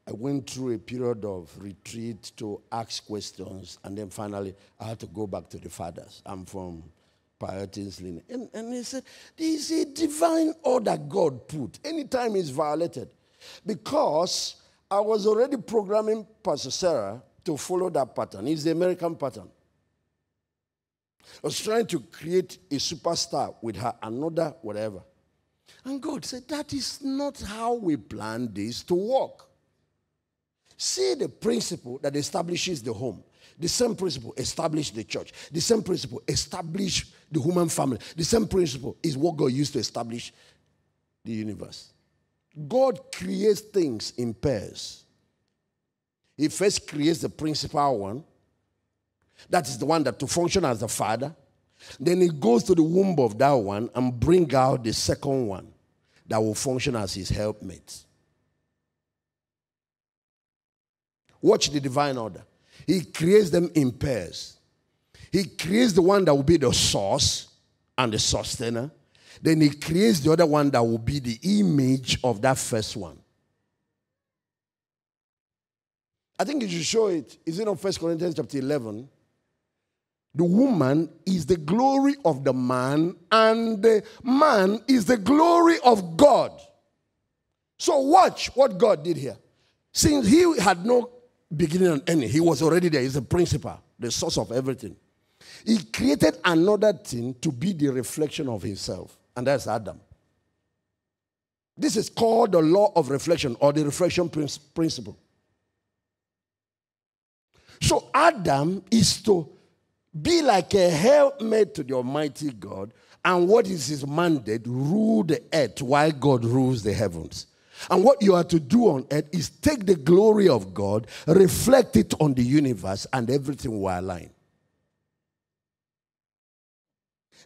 I went through a period of retreat to ask questions, and then finally I had to go back to the fathers. I'm from Pietity's lineage. And he said, this is a divine order God put. Anytime it's violated. Because I was already programming Pastor Sarah to follow that pattern. It's the American pattern. I was trying to create a superstar with her, another whatever. And God said, that is not how we plan this to work. See the principle that establishes the home. The same principle established the church. The same principle established the human family. The same principle is what God used to establish the universe. God creates things in pairs. He first creates the principal one. That is the one that to function as the father. Then he goes to the womb of that one and brings out the second one that will function as his helpmate. Watch the divine order. He creates them in pairs. He creates the one that will be the source and the sustainer. Then he creates the other one that will be the image of that first one. I think you should show it. Is it on 1 Corinthians chapter 11? The woman is the glory of the man, and the man is the glory of God. So watch what God did here. Since he had no beginning and ending, he was already there. He's the principal, the source of everything. He created another thing to be the reflection of himself, and that's Adam. This is called the law of reflection, or the reflection principle. So Adam is to be like a helpmate to the Almighty God, and what is his mandate? Rule the earth while God rules the heavens. And what you are to do on earth is take the glory of God, reflect it on the universe, and everything will align.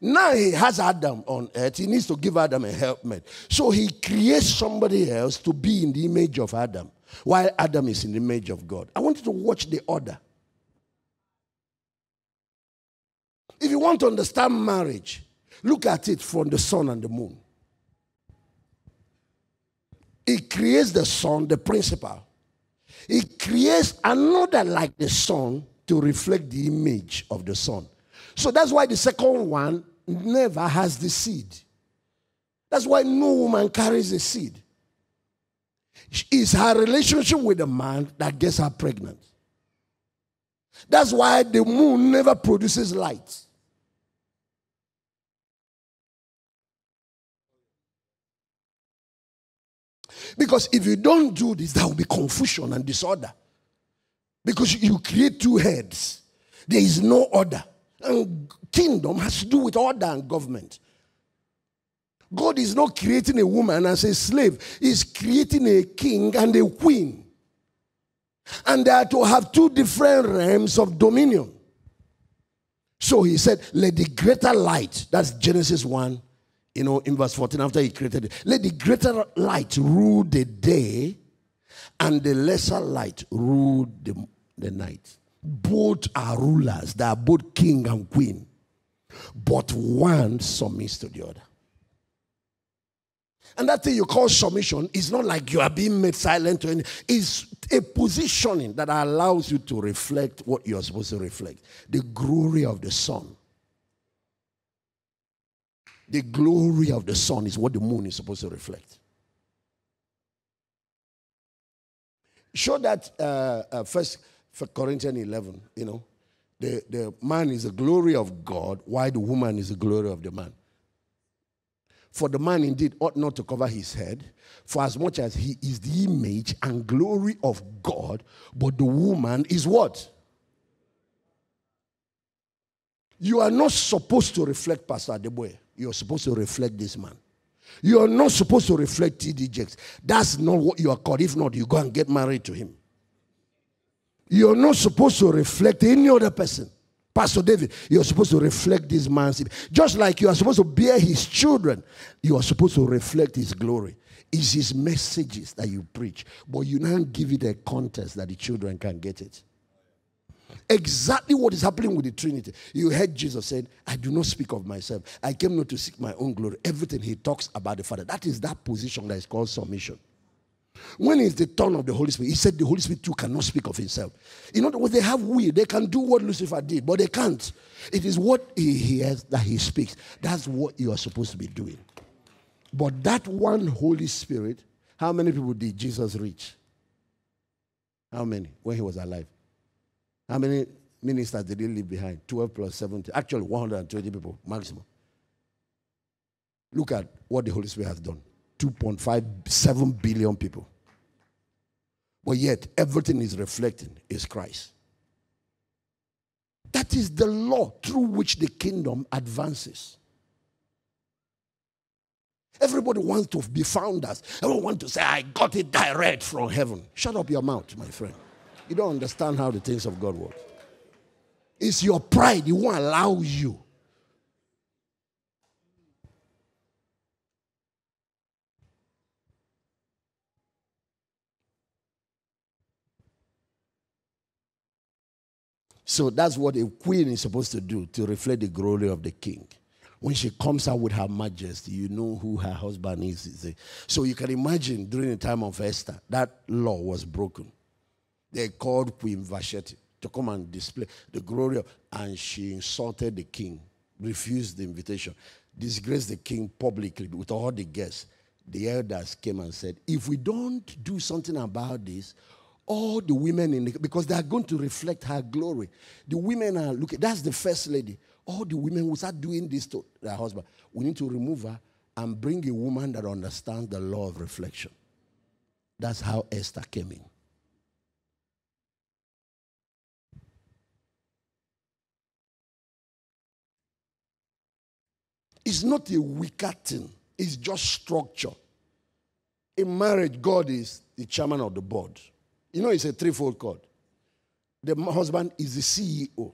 Now he has Adam on earth. He needs to give Adam a helpmate. So he creates somebody else to be in the image of Adam, while Adam is in the image of God. I want you to watch the order. If you want to understand marriage, Look at it from the sun and the moon. It creates the sun, the principle. It creates another like the sun to reflect the image of the sun. So that's why the second one never has the seed. That's why no woman carries a seed. It's her relationship with the man that gets her pregnant. That's why the moon never produces light. Because if you don't do this, there will be confusion and disorder. Because you create two heads. There is no order. And kingdom has to do with order and government. God is not creating a woman as a slave. He's creating a king and a queen. And they are to have two different realms of dominion. So he said, let the greater light, that's Genesis 1, you know, in verse 14, after he created it, let the greater light rule the day and the lesser light rule the night. Both are rulers. They are both king and queen. But one submits to the other. And that thing you call submission is not like you are being made silent or anything. It's a positioning that allows you to reflect what you're supposed to reflect. The glory of the sun. The glory of the sun is what the moon is supposed to reflect. Show that First Corinthians 11, you know, the man is the glory of God, while the woman is the glory of the man. For the man indeed ought not to cover his head, for as much as he is the image and glory of God, but the woman is what? You are not supposed to reflect Pastor Adeboye. You're supposed to reflect this man. You are not supposed to reflect T.D. Jakes. That's not what you are called. If not, you go and get married to him. You're not supposed to reflect any other person. Pastor David, you're supposed to reflect this man's. Just like you are supposed to bear his children, you are supposed to reflect his glory. It's his messages that you preach. But you now give it a context that the children can get it. Exactly what is happening with the Trinity. You heard Jesus saying, I do not speak of myself. I came not to seek my own glory. Everything he talks about the Father. That is that position that is called submission. When is the turn of the Holy Spirit? He said the Holy Spirit too cannot speak of himself. In other words, they have will. They can do what Lucifer did, but they can't. It is what he hears that he speaks. That's what you are supposed to be doing. But that one Holy Spirit, how many people did Jesus reach? How many? When he was alive? How many ministers did he leave behind? 12 plus 70. Actually, 120 people maximum. Look at what the Holy Spirit has done. 2.57 billion people. But yet, everything is reflecting is Christ. That is the law through which the kingdom advances. Everybody wants to be founders. Everyone wants to say, I got it direct from heaven. Shut up your mouth, my friend. You don't understand how the things of God work. It's your pride. It won't allow you. So that's what a queen is supposed to do, to reflect the glory of the king. When she comes out with her majesty, you know who her husband is. So you can imagine during the time of Esther, that law was broken. They called Queen Vashti to come and display the glory of, and she insulted the king, refused the invitation, disgraced the king publicly with all the guests. The elders came and said, if we don't do something about this, all the women in the, because they are going to reflect her glory. The women are looking, that's the first lady. All the women will start doing this to their husband. We need to remove her and bring a woman that understands the law of reflection. That's how Esther came in. It's not a wicked thing. It's just structure. In marriage, God is the chairman of the board. You know, it's a threefold cord. The husband is the CEO.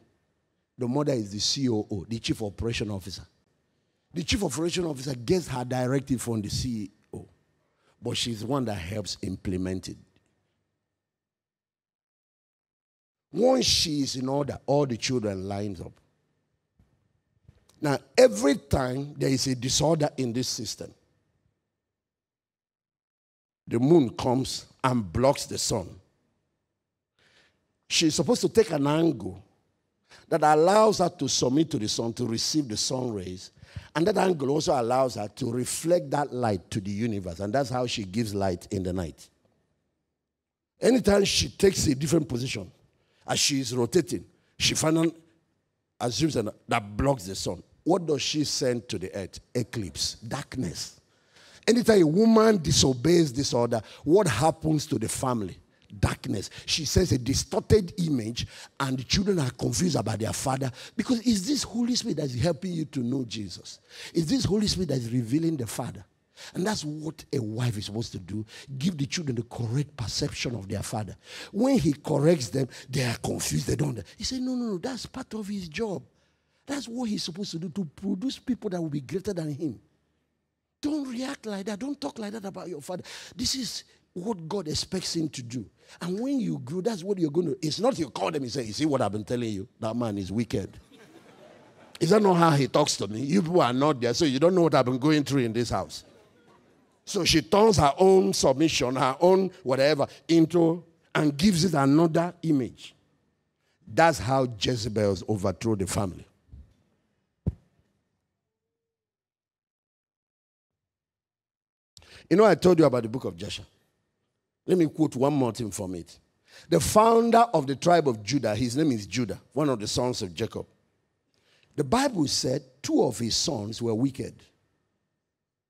The mother is the COO, the chief operation officer. The chief operation officer gets her directive from the CEO, but she's the one that helps implement it. Once she is in order, all the children lines up. Now, every time there is a disorder in this system, the moon comes and blocks the sun. She's supposed to take an angle that allows her to submit to the sun, to receive the sun rays. And that angle also allows her to reflect that light to the universe. And that's how she gives light in the night. Anytime she takes a different position, as she is rotating, she finally assumes that blocks the sun. What does she send to the earth? Eclipse, darkness. Anytime a woman disobeys this order, what happens to the family? Darkness. She sends a distorted image, and the children are confused about their father, because is this Holy Spirit that is helping you to know Jesus? Is this Holy Spirit that is revealing the Father? And that's what a wife is supposed to do. Give the children the correct perception of their father. When he corrects them, they are confused. They don't. He said, no, that's part of his job. That's what he's supposed to do, to produce people that will be greater than him. Don't react like that. Don't talk like that about your father. This is what God expects him to do. And when you grow, that's what you're going to do. It's not you call them and say, you see what I've been telling you? That man is wicked. Is that not how he talks to me? You people are not there, so you don't know what I've been going through in this house. So she turns her own submission, her own whatever, into and gives it another image. That's how Jezebel overthrew the family. You know, I told you about the book of Joshua. Let me quote one more thing from it. The founder of the tribe of Judah, his name is Judah, one of the sons of Jacob. The Bible said 2 of his sons were wicked.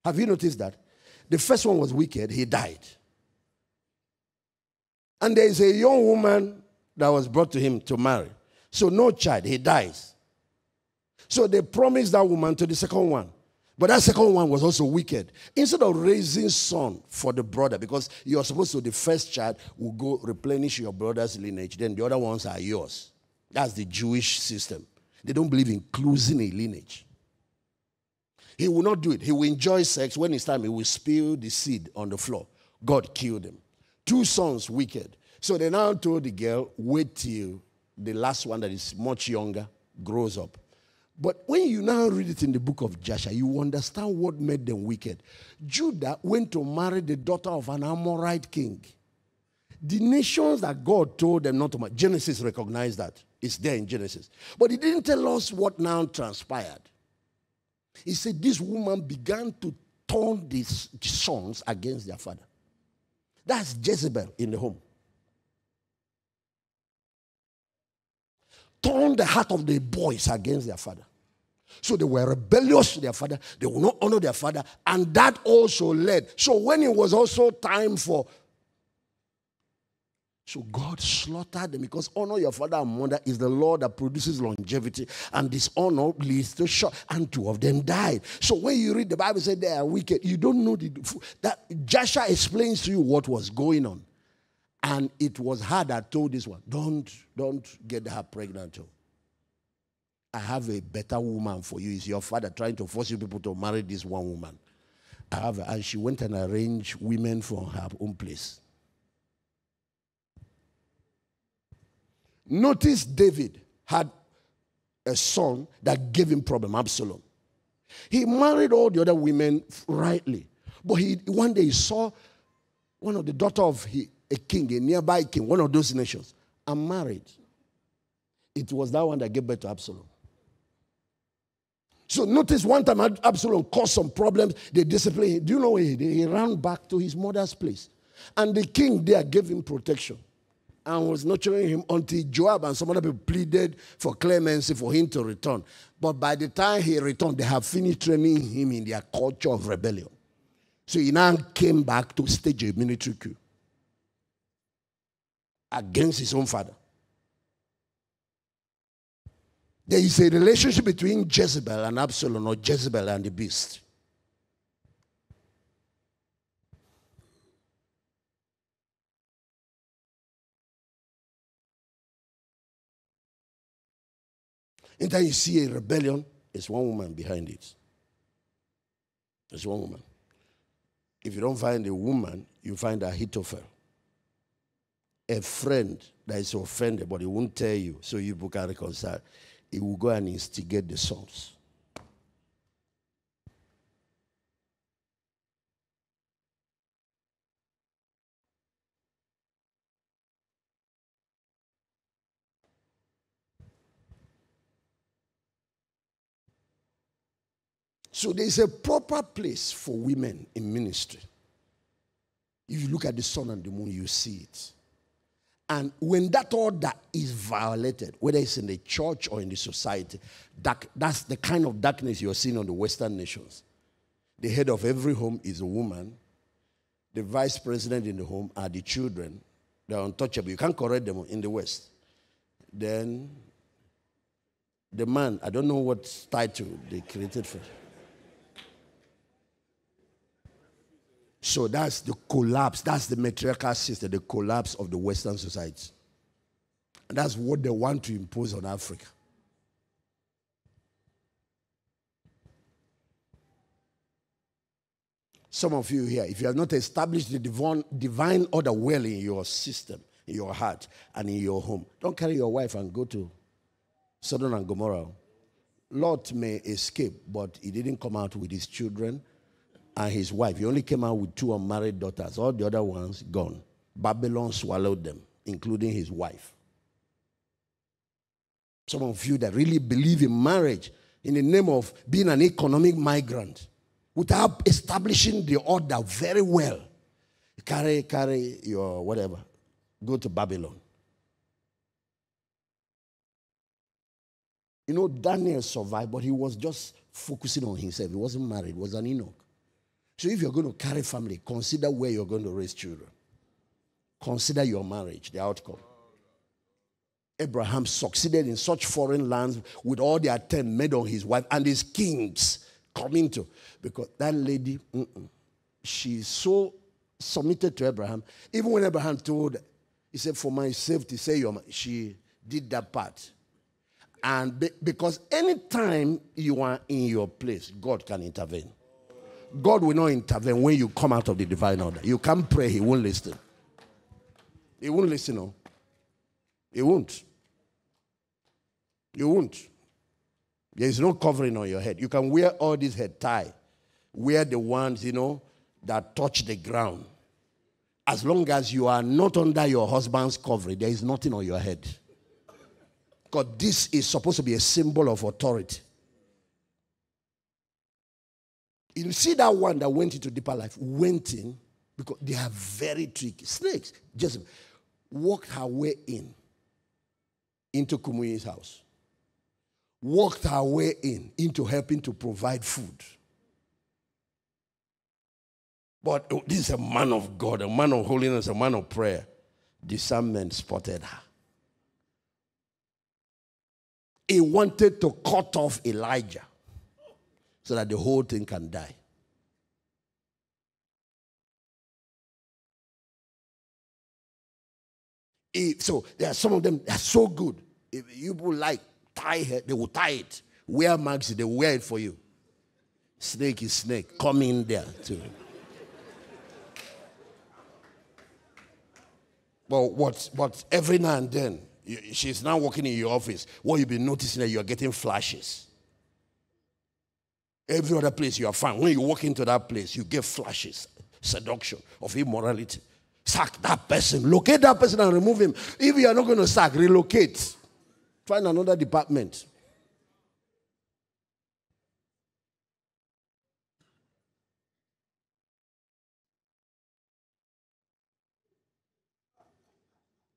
Have you noticed that? The first one was wicked. He died. And there is a young woman that was brought to him to marry. So no child. He dies. So they promised that woman to the second one. But that second one was also wicked. Instead of raising son for the brother, because you're supposed to, the first child will go replenish your brother's lineage. Then the other ones are yours. That's the Jewish system. They don't believe in closing a lineage. He will not do it. He will enjoy sex. When it's time, he will spill the seed on the floor. God killed him. 2 sons wicked. So they now told the girl, wait till the last one that is much younger grows up. But when you now read it in the book of Joshua, you understand what made them wicked. Judah went to marry the daughter of an Amorite king. The nations that God told them not to marry, Genesis recognized that. It's there in Genesis. But he didn't tell us what now transpired. He said this woman began to turn these sons against their father. That's Jezebel in the home. Turned the heart of the boys against their father. So they were rebellious to their father. They would not honor their father. And that also led. So when it was also time for... So God slaughtered them, because honor your father and mother is the law that produces longevity, and dishonor leads to short. And 2 of them died. So when you read the Bible, say they are wicked. You don't know that Joshua explains to you what was going on, and it was her that told this one, "Don't get her pregnant. I have a better woman for you. It's your father trying to force you people to marry this one woman. I have," and she went and arranged women from her own place. Notice David had a son that gave him problem, Absalom. He married all the other women rightly. But one day he saw one of the daughter of a king, a nearby king, one of those nations, and married. It was that one that gave birth to Absalom. So notice one time Absalom caused some problems. They disciplined him. Do you know what he did? He ran back to his mother's place. And the king there gave him protection and was nurturing him until Joab and some other people pleaded for clemency for him to return. But by the time he returned, they had finished training him in their culture of rebellion. So he now came back to stage a military coup against his own father. There is a relationship between Jezebel and Absalom, or Jezebel and the beast. Anytime you see a rebellion, there's one woman behind it. There's one woman. If you don't find a woman, you find a Ahithophel. A friend that is offended, but he won't tell you, so you can reconcile. He will go and instigate the sons. So there's a proper place for women in ministry. If you look at the sun and the moon, you see it. And when that order is violated, whether it's in the church or in the society, that's the kind of darkness you're seeing on the Western nations. The head of every home is a woman. The vice president in the home are the children. They're untouchable. You can't correct them in the West. Then the man, I don't know what title they created for. So that's the collapse. That's the matriarchal system, the collapse of the Western society. And that's what they want to impose on Africa. Some of you here, if you have not established the divine order well in your system, in your heart, and in your home, don't carry your wife and go to Sodom and Gomorrah. Lot may escape, but he didn't come out with his children and his wife. He only came out with 2 unmarried daughters. All the other ones gone. Babylon swallowed them, including his wife. Some of you that really believe in marriage in the name of being an economic migrant, without establishing the order very well, carry your whatever, go to Babylon. You know, Daniel survived, but he was just focusing on himself. He wasn't married. He was an Enoch. So if you're going to carry family, consider where you're going to raise children. Consider your marriage, the outcome. Abraham succeeded in such foreign lands with all the attempt made on his wife and his kings coming to. Because that lady, she's so submitted to Abraham. Even when Abraham told her, he said, for my safety, say your mind. She did that part. And because anytime you are in your place, God can intervene. God will not intervene when you come out of the divine order. You can't pray. He won't listen. He won't listen. No. He won't. You won't. There is no covering on your head. You can wear all this head tie. Wear the ones, you know, that touch the ground. As long as you are not under your husband's covering, there is nothing on your head. Because this is supposed to be a symbol of authority. You see that one that went into deeper life, went in, because they are very tricky. Snakes. Jezebel walked her way in, into Kumuyi's house. Walked her way in, into helping to provide food. But oh, this is a man of God, a man of holiness, a man of prayer. Discernment spotted her. He wanted to cut off Elijah, so that the whole thing can die. So there are some of them that are so good. If you would like tie her, they will tie it. Wear marks, they will wear it for you. Snake is snake. Come in there too. But what every now and then, she's now working in your office. What you'll be noticing that you are getting flashes. Every other place you are found. When you walk into that place, you get flashes, seduction of immorality. Sack that person. Locate that person and remove him. If you are not going to sack, relocate. Find another department.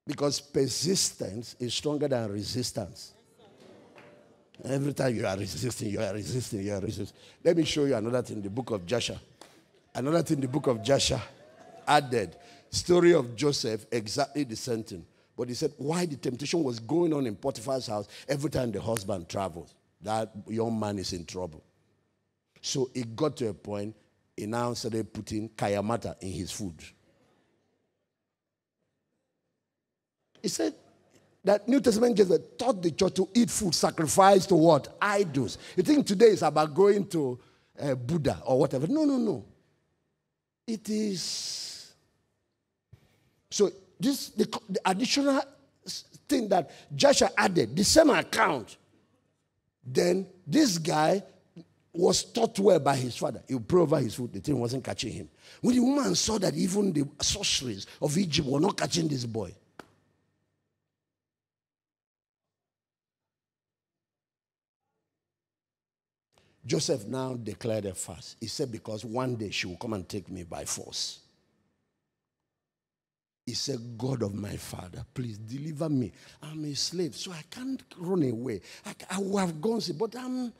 Because persistence is stronger than resistance. Every time you are resisting, you are resisting, you are resisting. Let me show you another thing, the book of Joshua. Another thing, the book of Joshua added. Story of Joseph, exactly the same thing. But he said, why the temptation was going on in Potiphar's house every time the husband travels. That young man is in trouble. So it got to a point, he now started putting kayamata in his food. He said, that New Testament Jesus taught the church to eat food sacrificed to what? Idols. You think today is about going to Buddha or whatever. No, no, no. It is. So this the additional thing that Joshua added, the same account. Then this guy was taught well by his father. He would pray over his food. The thing wasn't catching him. When the woman saw that even the sorceries of Egypt were not catching this boy, Joseph now declared a fast. He said, because one day she will come and take me by force. He said, God of my father, please deliver me. I'm a slave, so I can't run away. I would have gone, but I'm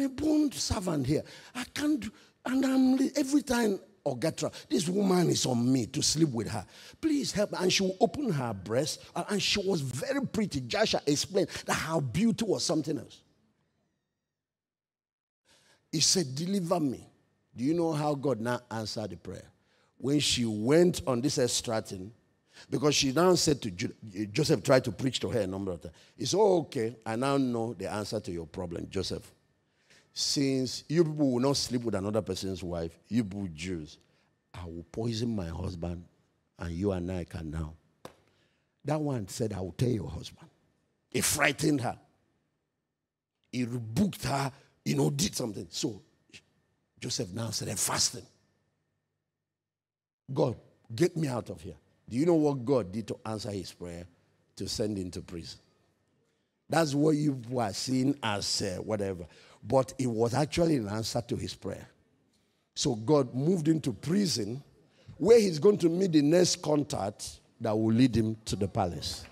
a bond servant here. I can't, and I'm every time, Ogatra, this woman is on me to sleep with her. Please help me. And she will open her breast, and she was very pretty. Joshua explained that her beauty was something else. He said, deliver me. Do you know how God now answered the prayer? When she went on this extra thing, because she now said to Joseph, tried to preach to her a number of times. He said, oh, okay, I now know the answer to your problem, Joseph. Since you people will not sleep with another person's wife, you people Jews, I will poison my husband, and you and I can now. That one said, I will tell your husband. He frightened her. He rebuked her, you know, did something. So Joseph now started fasting. God, get me out of here. Do you know what God did to answer his prayer? To send him to prison. That's what you were seeing as whatever. But it was actually an answer to his prayer. So God moved into prison where he's going to meet the next contact that will lead him to the palace.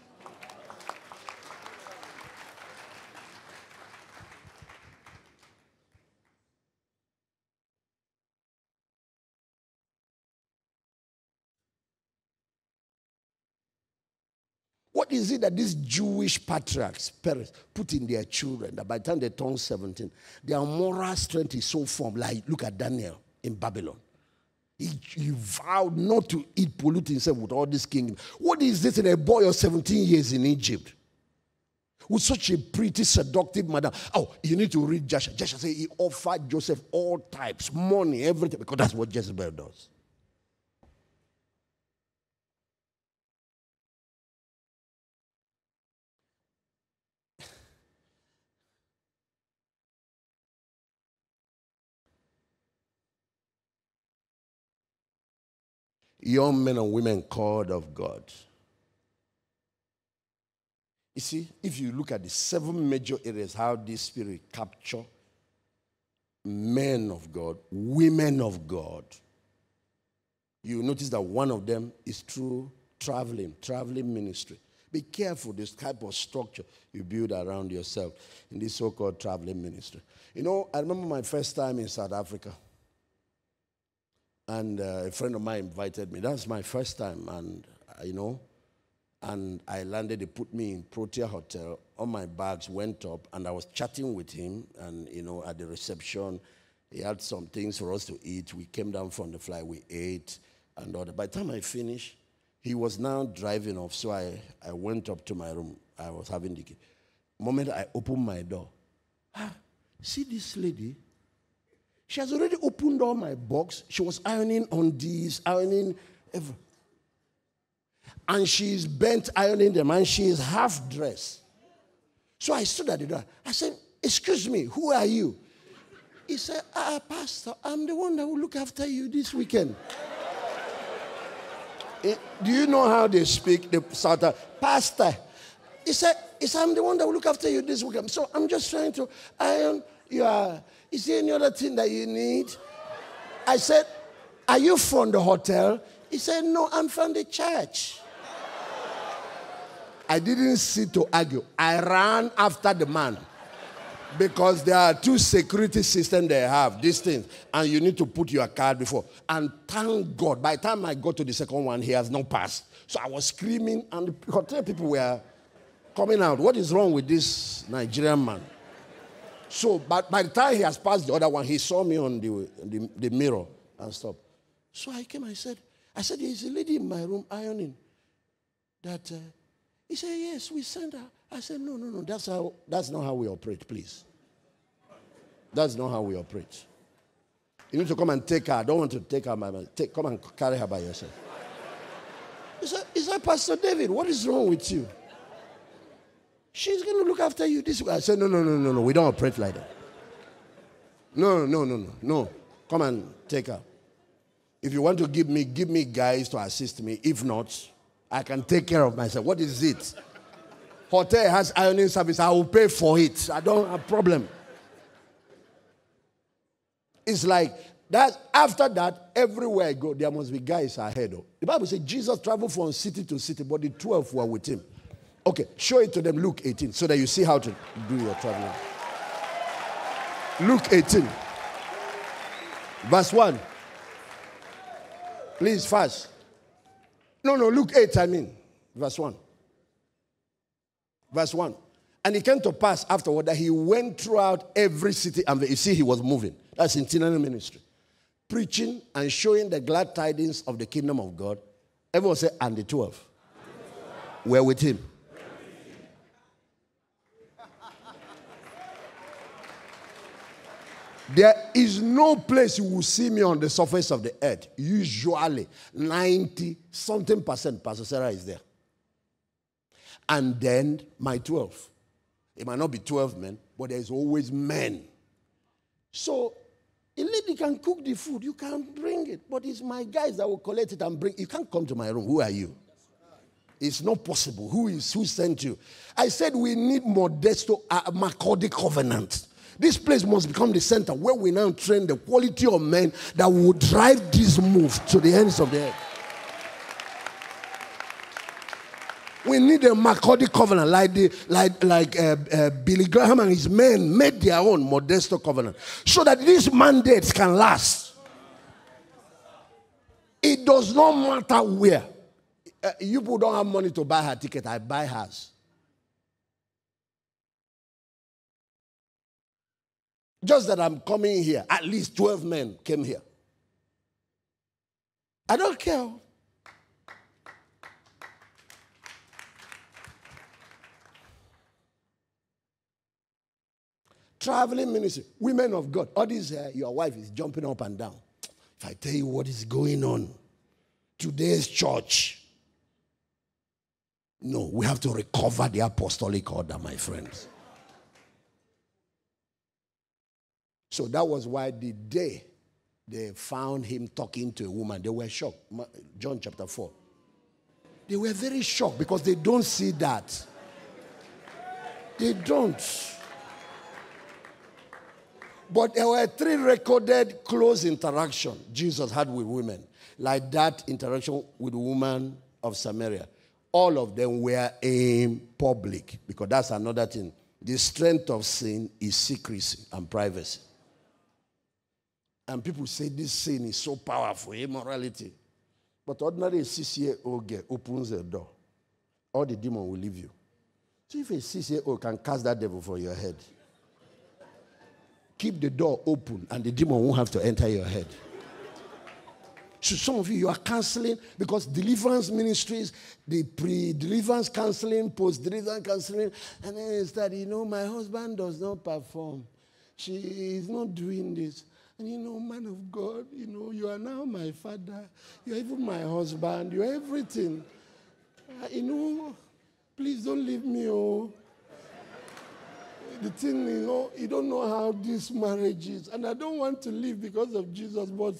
What is it that these Jewish patriarchs, parents, put in their children that by the time they turn 17, their moral strength is so formed? Like, look at Daniel in Babylon. He vowed not to eat, pollute himself with all this kingdom. What is this in a boy of 17 years in Egypt? With such a pretty, seductive madam. Oh, you need to read Joshua. Joshua said he offered Joseph all types, money, everything, because that's what Jezebel does. Young men and women called of God. You see, if you look at the 7 major areas, how this spirit capture men of God, women of God, you notice that one of them is through traveling ministry. Be careful this type of structure you build around yourself in this so-called traveling ministry. You know, I remember my first time in South Africa. And a friend of mine invited me. That was my first time, and you know, and I landed. They put me in Protea Hotel. All my bags went up, and I was chatting with him. And you know, at the reception, he had some things for us to eat. We came down from the flight. We ate, and all that. By the time I finished, he was now driving off. So I went up to my room. I was having the key. Moment I opened my door, see this lady. She has already opened all my box. She was ironing on these, ironing everything. And she's bent ironing them, and she is half dressed. So I stood at the door. I said, excuse me, who are you? He said, Pastor, I'm the one that will look after you this weekend. Do you know how they speak? The Southern, Pastor. He said, I'm the one that will look after you this weekend. So I'm just trying to iron your... Is there any other thing that you need? I said, are you from the hotel? He said, no, I'm from the church. I didn't sit to argue. I ran after the man. Because there are 2 security systems they have, these things. And you need to put your card before. And thank God, by the time I got to the second one, he has not passed. So I was screaming, and the hotel people were coming out. What is wrong with this Nigerian man? So, but by the time he has passed the other one, he saw me on the mirror and stopped. So I came, I said, there's a lady in my room ironing. That, he said, yes, we sent her. I said, no, no, no, that's not how we operate, please. That's not how we operate. You need to come and take her. I don't want to take her by myself. Come and carry her by yourself. He said, Pastor David, what is wrong with you? She's going to look after you this way. I said, no, no, no, no, no. We don't operate like that. No, no, no, no, no. Come and take her. If you want to give me guys to assist me. If not, I can take care of myself. What is it? Hotel has ironing service. I will pay for it. I don't have a problem. It's like that. After that, everywhere I go, there must be guys ahead of. The Bible says Jesus traveled from city to city, but the 12 were with him. Okay, show it to them, Luke 18, so that you see how to do your traveling. Luke 18, verse 1. Please, fast. No, Luke 8, I mean, verse 1. Verse 1. And it came to pass afterward that he went throughout every city. And you see, he was moving. That's itinerant ministry. Preaching and showing the glad tidings of the kingdom of God. Everyone say, and the 12. We're with him. There is no place you will see me on the surface of the earth. Usually, 90-something%, Pastor Sarah is there. And then my 12. It might not be 12 men, but there's always men. So, a lady can cook the food. You can bring it. But it's my guys that will collect it and bring it. You can't come to my room. Who are you? It's not possible. Who sent you? I said we need Modesto Macaulay covenant. This place must become the center where we now train the quality of men that will drive this move to the ends of the earth. We need a Macaulay covenant like Billy Graham and his men made their own Modesto covenant so that these mandates can last. It does not matter where. You people don't have money to buy her ticket. I buy hers. Just that I'm coming here. At least 12 men came here. I don't care. Traveling ministry, women of God. All this, your wife is jumping up and down. If I tell you what is going on, today's church. No, we have to recover the apostolic order, my friends. So that was why the day they found him talking to a woman, they were shocked. John chapter 4. They were very shocked because they don't see that. They don't. But there were 3 recorded close interactions Jesus had with women. Like that interaction with the woman of Samaria. All of them were in public. Because that's another thing. The strength of sin is secrecy and privacy. And people say this sin is so powerful, immorality. But ordinarily, a 6-year-old girl opens the door. All the demon will leave you. So if a 6-year-old can cast that devil for your head, keep the door open and the demon won't have to enter your head. So some of you are counseling because deliverance ministries, the pre-deliverance counseling, post-deliverance counseling, and then they start, you know, my husband does not perform. She is not doing this. And you know, man of God, you know, you are now my father. You are even my husband. You are everything. You know, please don't leave me, oh. The thing, you know, you don't know how this marriage is. And I don't want to leave because of Jesus, but,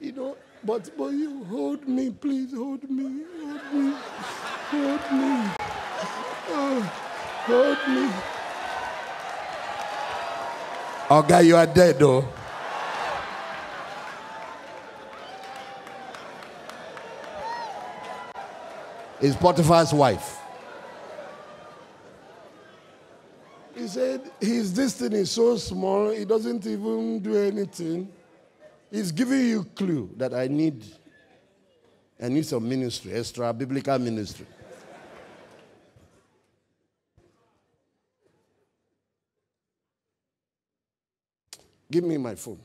you know, but you hold me, please, hold me. Oh, God, you are dead, though. It's Potiphar's wife. He said, this thing is so small, it doesn't even do anything. He's giving you a clue that I need some ministry, extra biblical ministry. Give me my phone.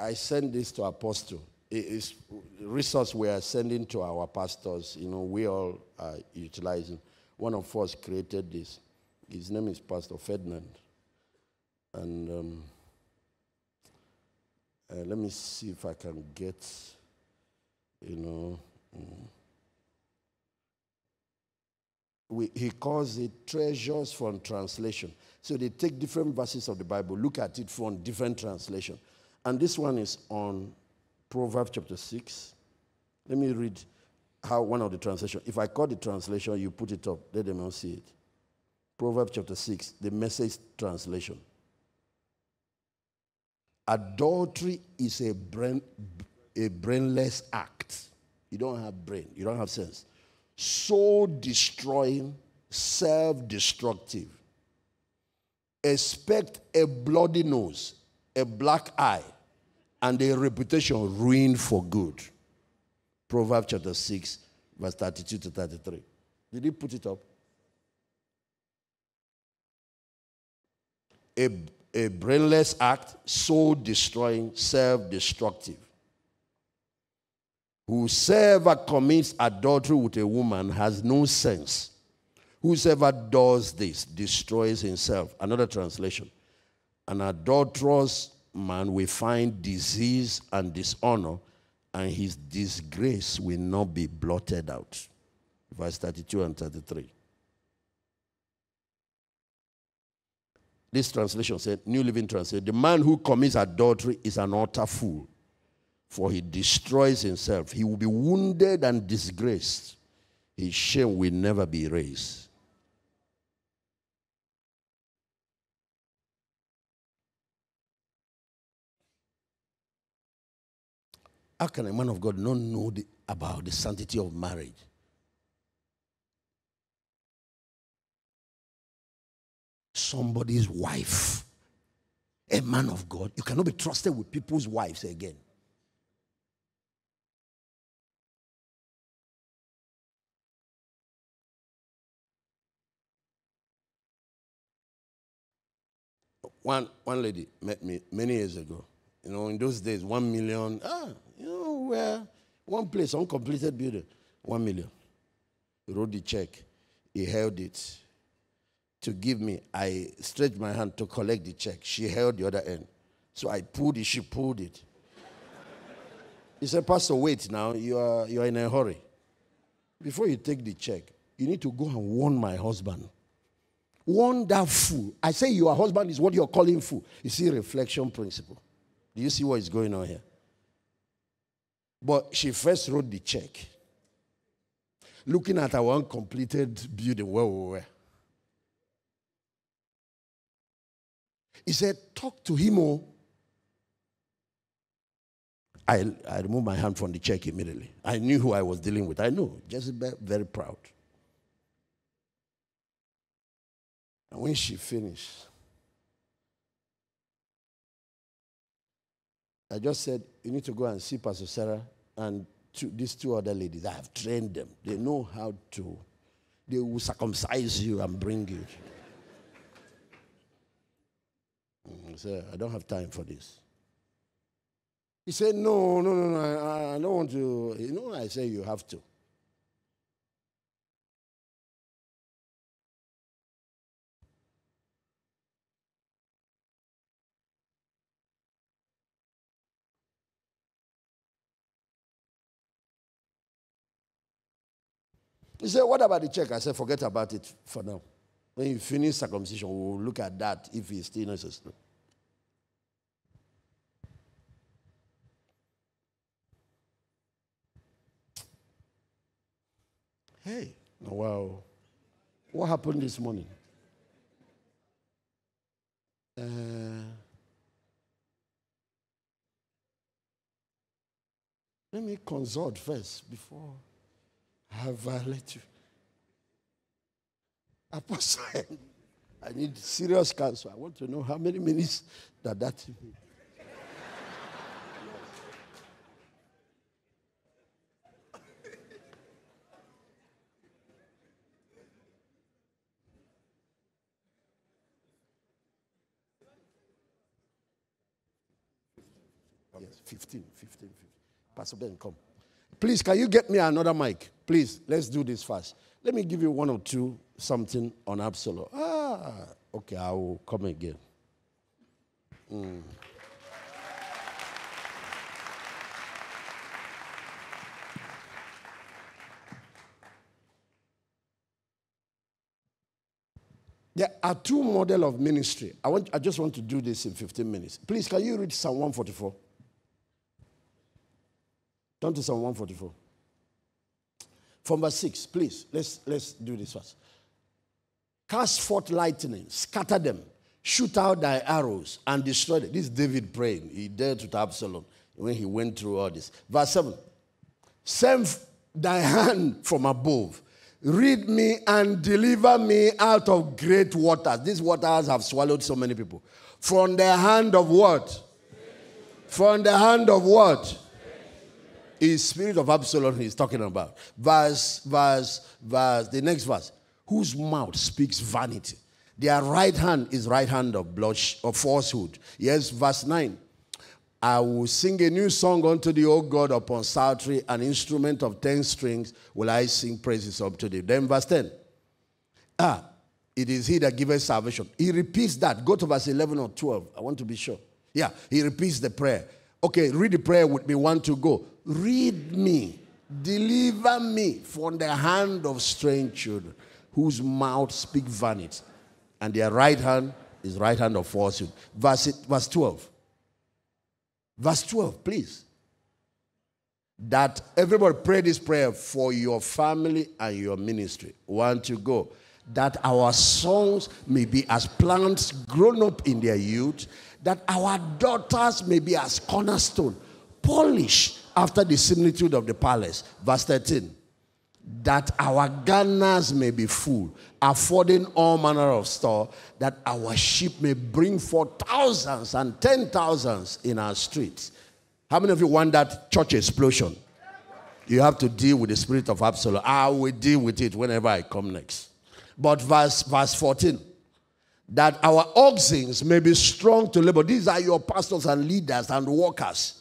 I send this to Apostle. It's resource we are sending to our pastors. You know, we all are utilizing. One of us created this. His name is Pastor Ferdinand. And let me see if I can get, you know, he calls it treasures from translation. So they take different verses of the Bible, look at it from different translation. And this one is on Proverbs chapter 6. Let me read how one of the translations. If I call the translation, you put it up, let them all see it. Proverbs chapter 6, the Message translation. Adultery is a brainless act. You don't have brain. You don't have sense. Soul destroying, self-destructive. Expect a bloody nose, a black eye, and a reputation ruined for good. Proverbs chapter 6, verse 32 to 33. Did he put it up? A brainless act, soul-destroying, self-destructive. Whosoever commits adultery with a woman has no sense. Whosoever does this destroys himself. Another translation. An adulterous man will find disease and dishonor, and his disgrace will not be blotted out. Verse 32 and 33. This translation said, New Living Translation, the man who commits adultery is an utter fool, for he destroys himself. He will be wounded and disgraced. His shame will never be erased. How can a man of God not know about the sanctity of marriage? Somebody's wife, a man of God, you cannot be trusted with people's wives again. One lady met me many years ago. You know, in those days, 1 million, you know, where one place, uncompleted building, 1 million. He wrote the check. He held it. To give me, I stretched my hand to collect the check. She held the other end. So I pulled it, she pulled it. He said, Pastor, wait now, you are in a hurry. Before you take the check, you need to go and warn my husband. Warn that fool. I say your husband is what you're calling fool. You see, reflection principle. Do you see what is going on here? But she first wrote the check, looking at our uncompleted building where we were. He said, talk to him. Oh. I removed my hand from the check immediately. I knew who I was dealing with. I knew. Jezebel, very proud. And when she finished, I just said, you need to go and see Pastor Sarah and these two other ladies. I have trained them. They know how to. They will circumcise you and bring you. He said, I don't have time for this. He said, no, I don't want to. You know, I said, you have to. He said, what about the check? I said, forget about it for now. When you finish circumcision, we'll look at that if he's still necessary. Hey, wow. What happened this morning? Let me consult first before I violate you. Apostle, I need serious counsel. I want to know how many minutes that means. Yes, 15. Pastor Ben, come. Please, can you get me another mic? Please, let's do this fast. Let me give you one or two something on Absalom. Okay, I will come again. There are two models of ministry. I just want to do this in 15 minutes. Please, can you read Psalm 144? Turn to Psalm 144. From verse 6, please, let's do this first. Cast forth lightning, scatter them, shoot out thy arrows, and destroy them. This is David praying. He dealt with Absalom when he went through all this. Verse 7. Send thy hand from above. Read me and deliver me out of great waters. These waters have swallowed so many people. From the hand of what? From the hand of what? Is spirit of Absalom he's talking about. The next verse. Whose mouth speaks vanity. Their right hand is right hand of falsehood. Yes, verse 9. I will sing a new song unto thee, O God, upon psaltery, an instrument of 10 strings will I sing praises unto thee. Then verse 10. It is he that giveth salvation. He repeats that. Go to verse 11 or 12. I want to be sure. Yeah, he repeats the prayer. Okay, read the prayer with me. 1, 2, go. Read me, deliver me from the hand of strange children, whose mouth speak vanity, and their right hand is right hand of falsehood. Verse 12. Verse 12, please. That everybody pray this prayer for your family and your ministry. 1, 2, go. That our sons may be as plants grown up in their youth, that our daughters may be as cornerstone, polished after the similitude of the palace. Verse 13. That our garners may be full, affording all manner of store, that our sheep may bring forth thousands and 10,000s in our streets. How many of you want that church explosion? You have to deal with the spirit of Absalom. I will deal with it whenever I come next. But verse 14, that our oxen may be strong to labor. These are your pastors and leaders and workers.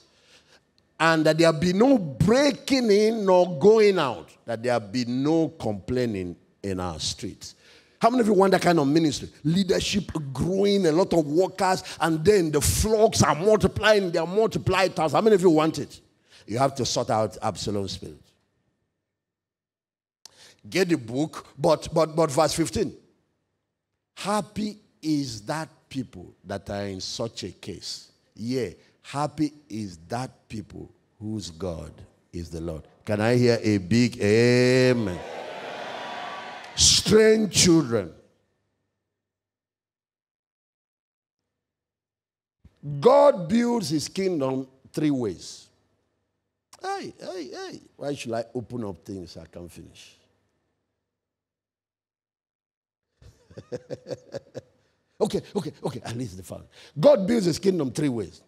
And that there be no breaking in nor going out. That there be no complaining in our streets. How many of you want that kind of ministry? Leadership growing, a lot of workers, and then the flocks are multiplying, they are multiplied thousands. How many of you want it? You have to sort out Absalom's spirit. Get the book, but verse 15. Happy is that people that are in such a case. Yeah. Happy is that people whose God is the Lord. Can I hear a big amen? Amen. Strange children. God builds his kingdom 3 ways. Hey. Why should I open up things I can't finish? Okay. At least the Father. God builds his kingdom 3 ways.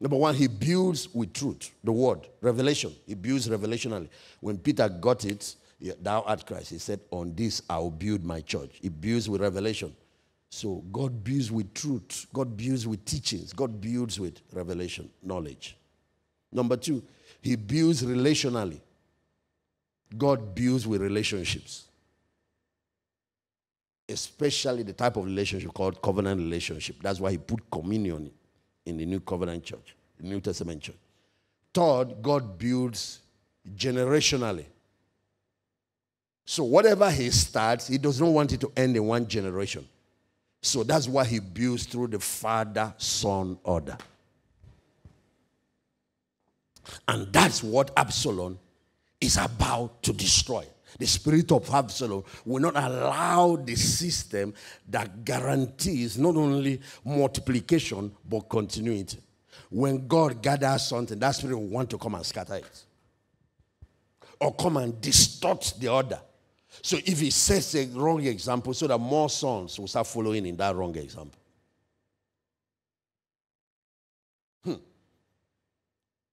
Number 1, he builds with truth, the word, revelation. He builds revelationally. When Peter got it, thou art Christ, he said, on this I will build my church. He builds with revelation. So God builds with truth. God builds with teachings. God builds with revelation, knowledge. Number 2, he builds relationally. God builds with relationships. Especially the type of relationship called covenant relationship. That's why he put communion in the New Covenant Church, the New Testament Church. 3rd, God builds generationally. So whatever he starts, he does not want it to end in 1 generation. So that's why he builds through the father-son order. And that's what Absalom is about to destroy. The spirit of Absalom will not allow the system that guarantees not only multiplication, but continuity. When God gathers something, that spirit will want to come and scatter it. Or come and distort the order. So if he sets a wrong example, so that more sons will start following in that wrong example.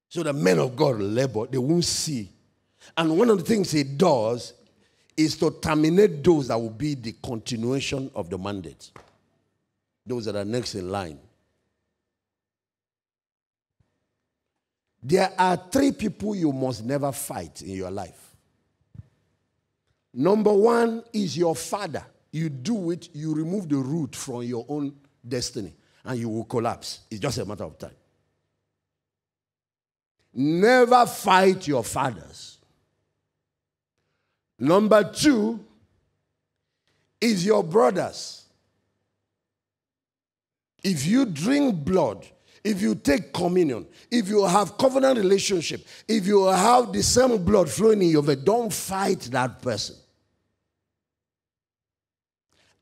So the men of God labor, they won't see. And one of the things he does is to terminate those that will be the continuation of the mandate. Those that are next in line. There are 3 people you must never fight in your life. Number 1 is your father. You do it, you remove the root from your own destiny, and you will collapse. It's just a matter of time. Never fight your fathers. Number 2 is your brothers. If you drink blood, if you take communion, if you have covenant relationship, if you have the same blood flowing in your veins, don't fight that person.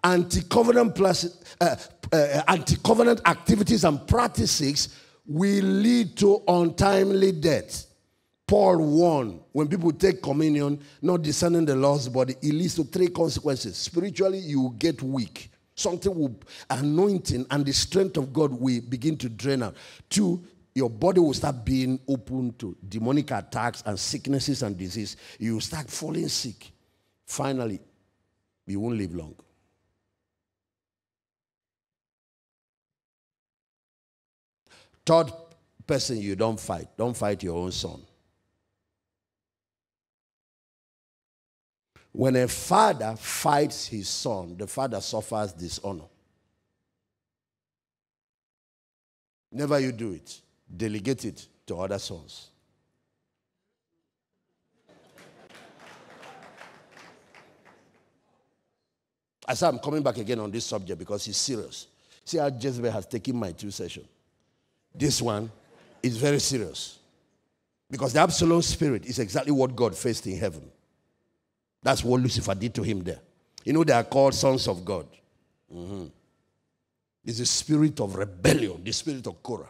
anti-covenant activities and practices will lead to untimely death. Paul warned, when people take communion, not discerning the Lord's body, it leads to three consequences. Spiritually, you will get weak. Something will, anointing and the strength of God will begin to drain out. Two, your body will start being open to demonic attacks and sicknesses and disease. You will start falling sick. Finally, you won't live long. Third person, you don't fight. Don't fight your own son. When a father fights his son, the father suffers dishonor. Never you do it. Delegate it to other sons. I said I'm coming back again on this subject because it's serious. See how Jezebel has taken my two sessions. This one is very serious. Because the Absalom spirit is exactly what God faced in heaven. That's what Lucifer did to him there. You know, they are called sons of God. It's the spirit of rebellion, the spirit of Korah.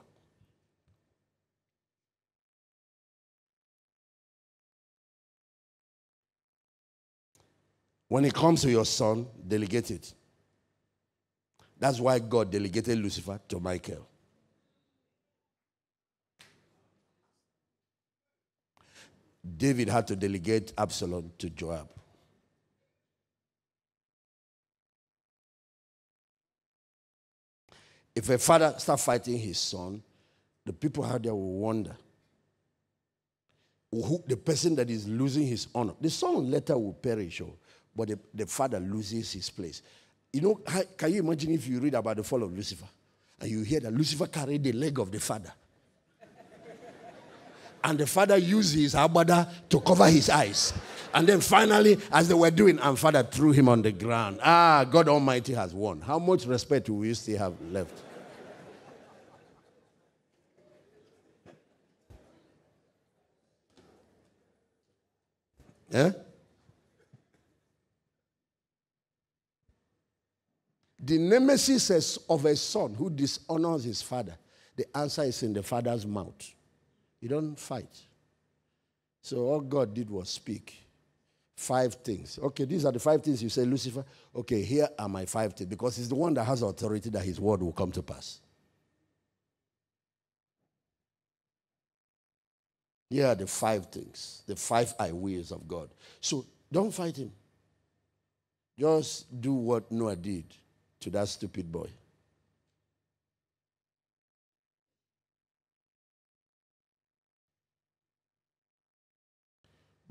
When it comes to your son, delegate it. That's why God delegated Lucifer to Michael. David had to delegate Absalom to Joab. If a father starts fighting his son, the people out there will wonder. Who, the person that is losing his honor. The son later will perish, but the father loses his place. You know, can you imagine if you read about the fall of Lucifer and you hear that Lucifer carried the leg of the father? And the father used his abada to cover his eyes. And then finally, as they were doing, and father threw him on the ground. Ah, God Almighty has won. How much respect do we still have left? Yeah? The nemesis of a son who dishonors his father, the answer is in the father's mouth. You don't fight. So all God did was speak. 5 things. Okay, these are the 5 things you say, Lucifer. Okay, here are my 5 things. Because he's the one that has authority that his word will come to pass. Here are the 5 things. The 5 I wills of God. So don't fight him. Just do what Noah did to that stupid boy.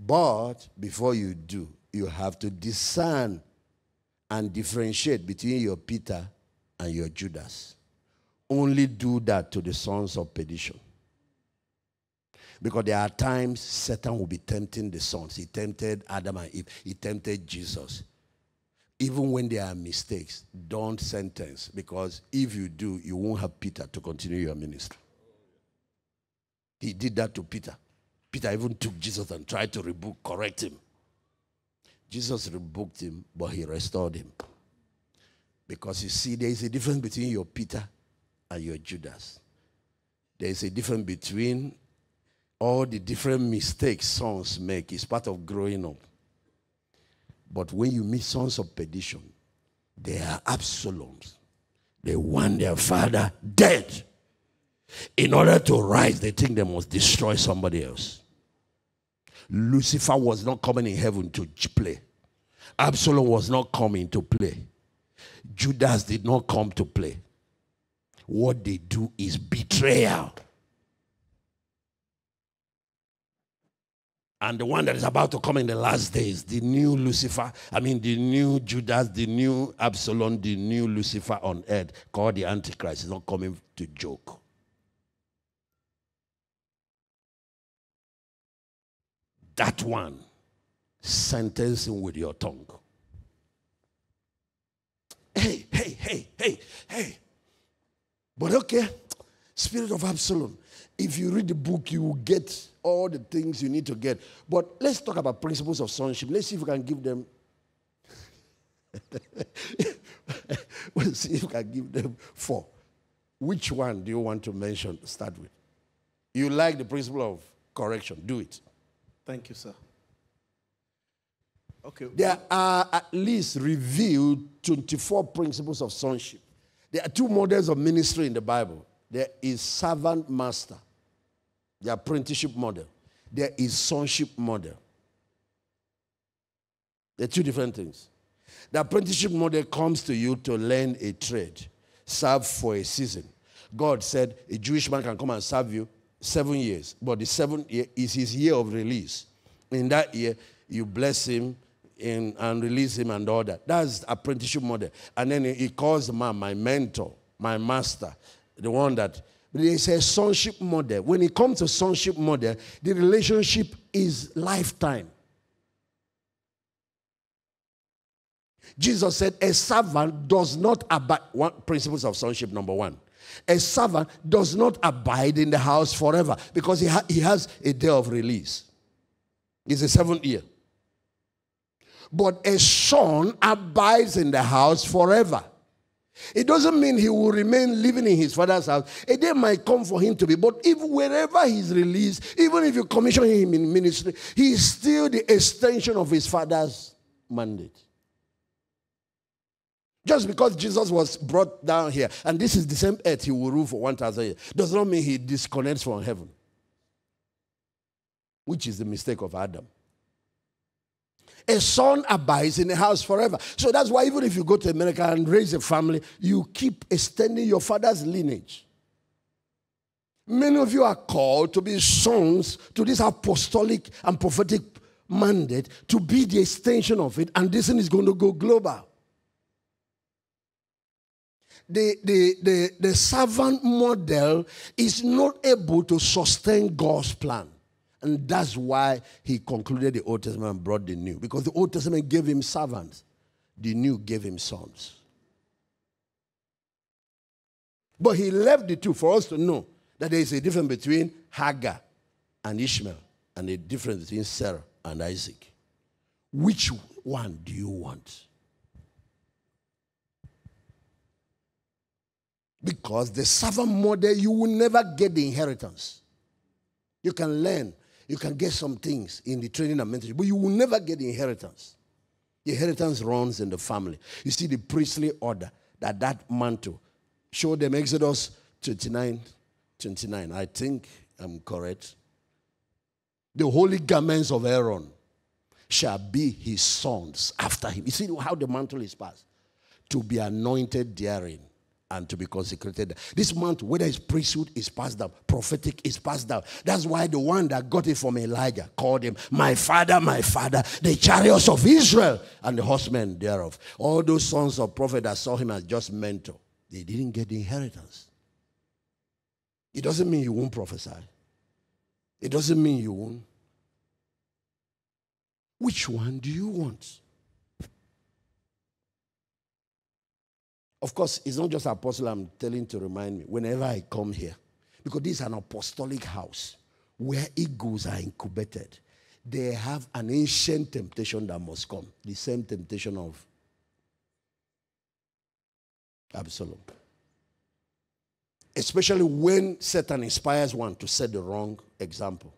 But before you do, you have to discern and differentiate between your Peter and your Judas. Only do that to the sons of perdition. Because there are times Satan will be tempting the sons. He tempted Adam and Eve. He tempted Jesus. Even when there are mistakes, don't sentence. Because if you do, you won't have Peter to continue your ministry. He did that to Peter. Peter even took Jesus and tried to rebuke, correct him. Jesus rebuked him, but he restored him. Because you see, there is a difference between your Peter and your Judas. There is a difference between all the different mistakes sons make. It's part of growing up. But when you meet sons of perdition, they are Absaloms. They want their father dead. In order to rise, they think they must destroy somebody else. Lucifer was not coming in heaven to play. Absalom was not coming to play. Judas did not come to play. What they do is betrayal. And the one that is about to come in the last days, the new Lucifer, I mean the new Judas, the new Absalom, the new Lucifer on earth, called the Antichrist, is not coming to joke. That one, sentence him with your tongue. Hey, hey, hey, hey, hey. But okay, spirit of Absalom, if you read the book, you will get all the things you need to get. But let's talk about principles of sonship. Let's see if we can give them. We'll see if I give them four. Which one do you want to mention, start with? You like the principle of correction. Do it. Thank you, sir. Okay. There are at least revealed 24 principles of sonship. There are two models of ministry in the Bible. There is servant master, the apprenticeship model. There is sonship model. They're two different things. The apprenticeship model comes to you to learn a trade, serve for a season. God said a Jewish man can come and serve you 7 years, but the 7th year is his year of release. In that year, you bless him and release him and all that. That's the apprenticeship model. And then he calls the man, my mentor, my master, the one that... But it's a sonship model. When it comes to sonship model, the relationship is lifetime. Jesus said a servant does not abide, principles of sonship number one. A servant does not abide in the house forever because he has a day of release. It's the 7th year. But a son abides in the house forever. It doesn't mean he will remain living in his father's house. A day might come for him to be, but if wherever he's released, even if you commission him in ministry, he is still the extension of his father's mandate. Just because Jesus was brought down here, and this is the same earth he will rule for 1,000 years, does not mean he disconnects from heaven, which is the mistake of Adam. A son abides in the house forever. So that's why even if you go to America and raise a family, you keep extending your father's lineage. Many of you are called to be sons to this apostolic and prophetic mandate, to be the extension of it, and this thing is going to go global. The servant model is not able to sustain God's plan. And that's why he concluded the Old Testament and brought the New. Because the Old Testament gave him servants. The New gave him sons. But he left the two for us to know that there is a difference between Hagar and Ishmael and a difference between Sarah and Isaac. Which one do you want? Because the servant model, you will never get the inheritance. You can learn, you can get some things in the training and mentorship, but you will never get the inheritance. The inheritance runs in the family. You see the priestly order, that mantle. Show them Exodus 29:29. I think I'm correct. The holy garments of Aaron shall be his sons after him. You see how the mantle is passed? To be anointed therein. And to be consecrated. This month, whether it's priesthood, is passed down. Prophetic is passed down. That's why the one that got it from Elijah called him, my father, the chariots of Israel and the horsemen thereof. All those sons of prophet that saw him as just mentor, they didn't get the inheritance. It doesn't mean you won't prophesy. It doesn't mean you won't. Which one do you want? Of course, it's not just apostle I'm telling to remind me whenever I come here. Because this is an apostolic house where eagles are incubated. They have an ancient temptation that must come. The same temptation of Absalom. Especially when Satan inspires one to set the wrong example.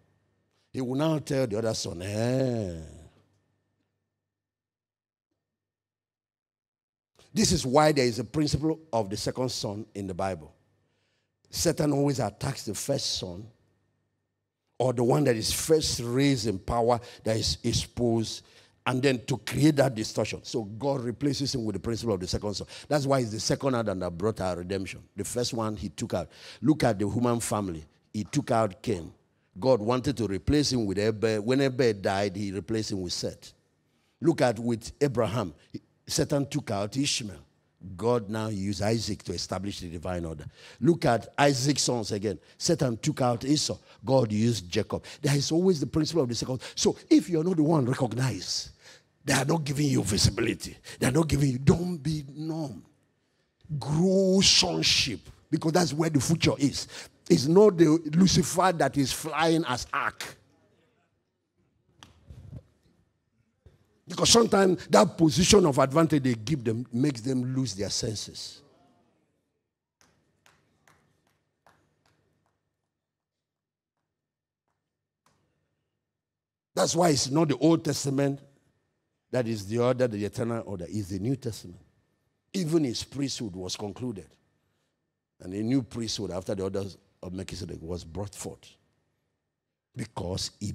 He will now tell the other son, This is why there is a principle of the second son in the Bible. Satan always attacks the first son or the one that is first raised in power, that is exposed, and then to create that distortion. So God replaces him with the principle of the second son. That's why it's the second Adam that brought our redemption. The first one he took out. Look at the human family. He took out Cain. God wanted to replace him with Abel. When Abel died, he replaced him with Seth. Look at with Abraham. Satan took out Ishmael. God now used Isaac to establish the divine order. Look at Isaac's sons again. Satan took out Esau. God used Jacob. There is always the principle of the second. So if you're not the one recognized, they are not giving you visibility. They are not giving you, don't be numb. Grow sonship, because that's where the future is. It's not the Lucifer that is flying as ark. Because sometimes that position of advantage they give them makes them lose their senses. That's why it's not the Old Testament that is the order, the eternal order. It's the New Testament. Even his priesthood was concluded. And a new priesthood after the orders of Melchizedek was brought forth. Because he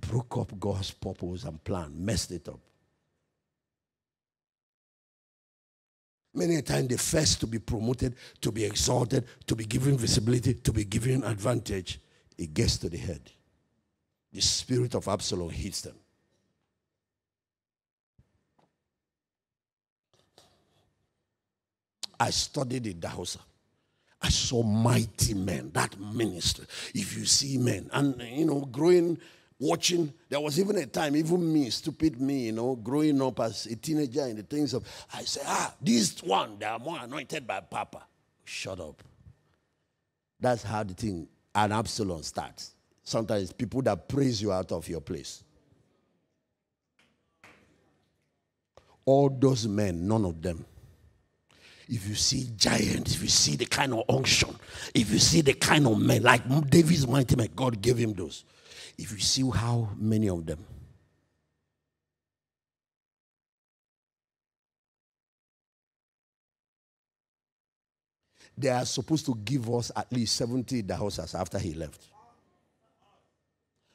broke up God's purpose and plan, messed it up. Many a time they first to be promoted, to be exalted, to be given visibility, to be given advantage. It gets to the head. The spirit of Absalom hits them. I studied in Dahosa. I saw mighty men, that ministry. If you see men, and you know, growing, watching, there was even a time, even me, stupid me, you know, growing up as a teenager in the things of, I say, this one, they are more anointed by Papa. Shut up. That's how the thing, an Absalom starts. Sometimes people that praise you out of your place. All those men, none of them. If you see giants, if you see the kind of unction, if you see the kind of men, like David's mighty men, God gave him those. If you see how many of them. They are supposed to give us at least 70 Dahosas after he left.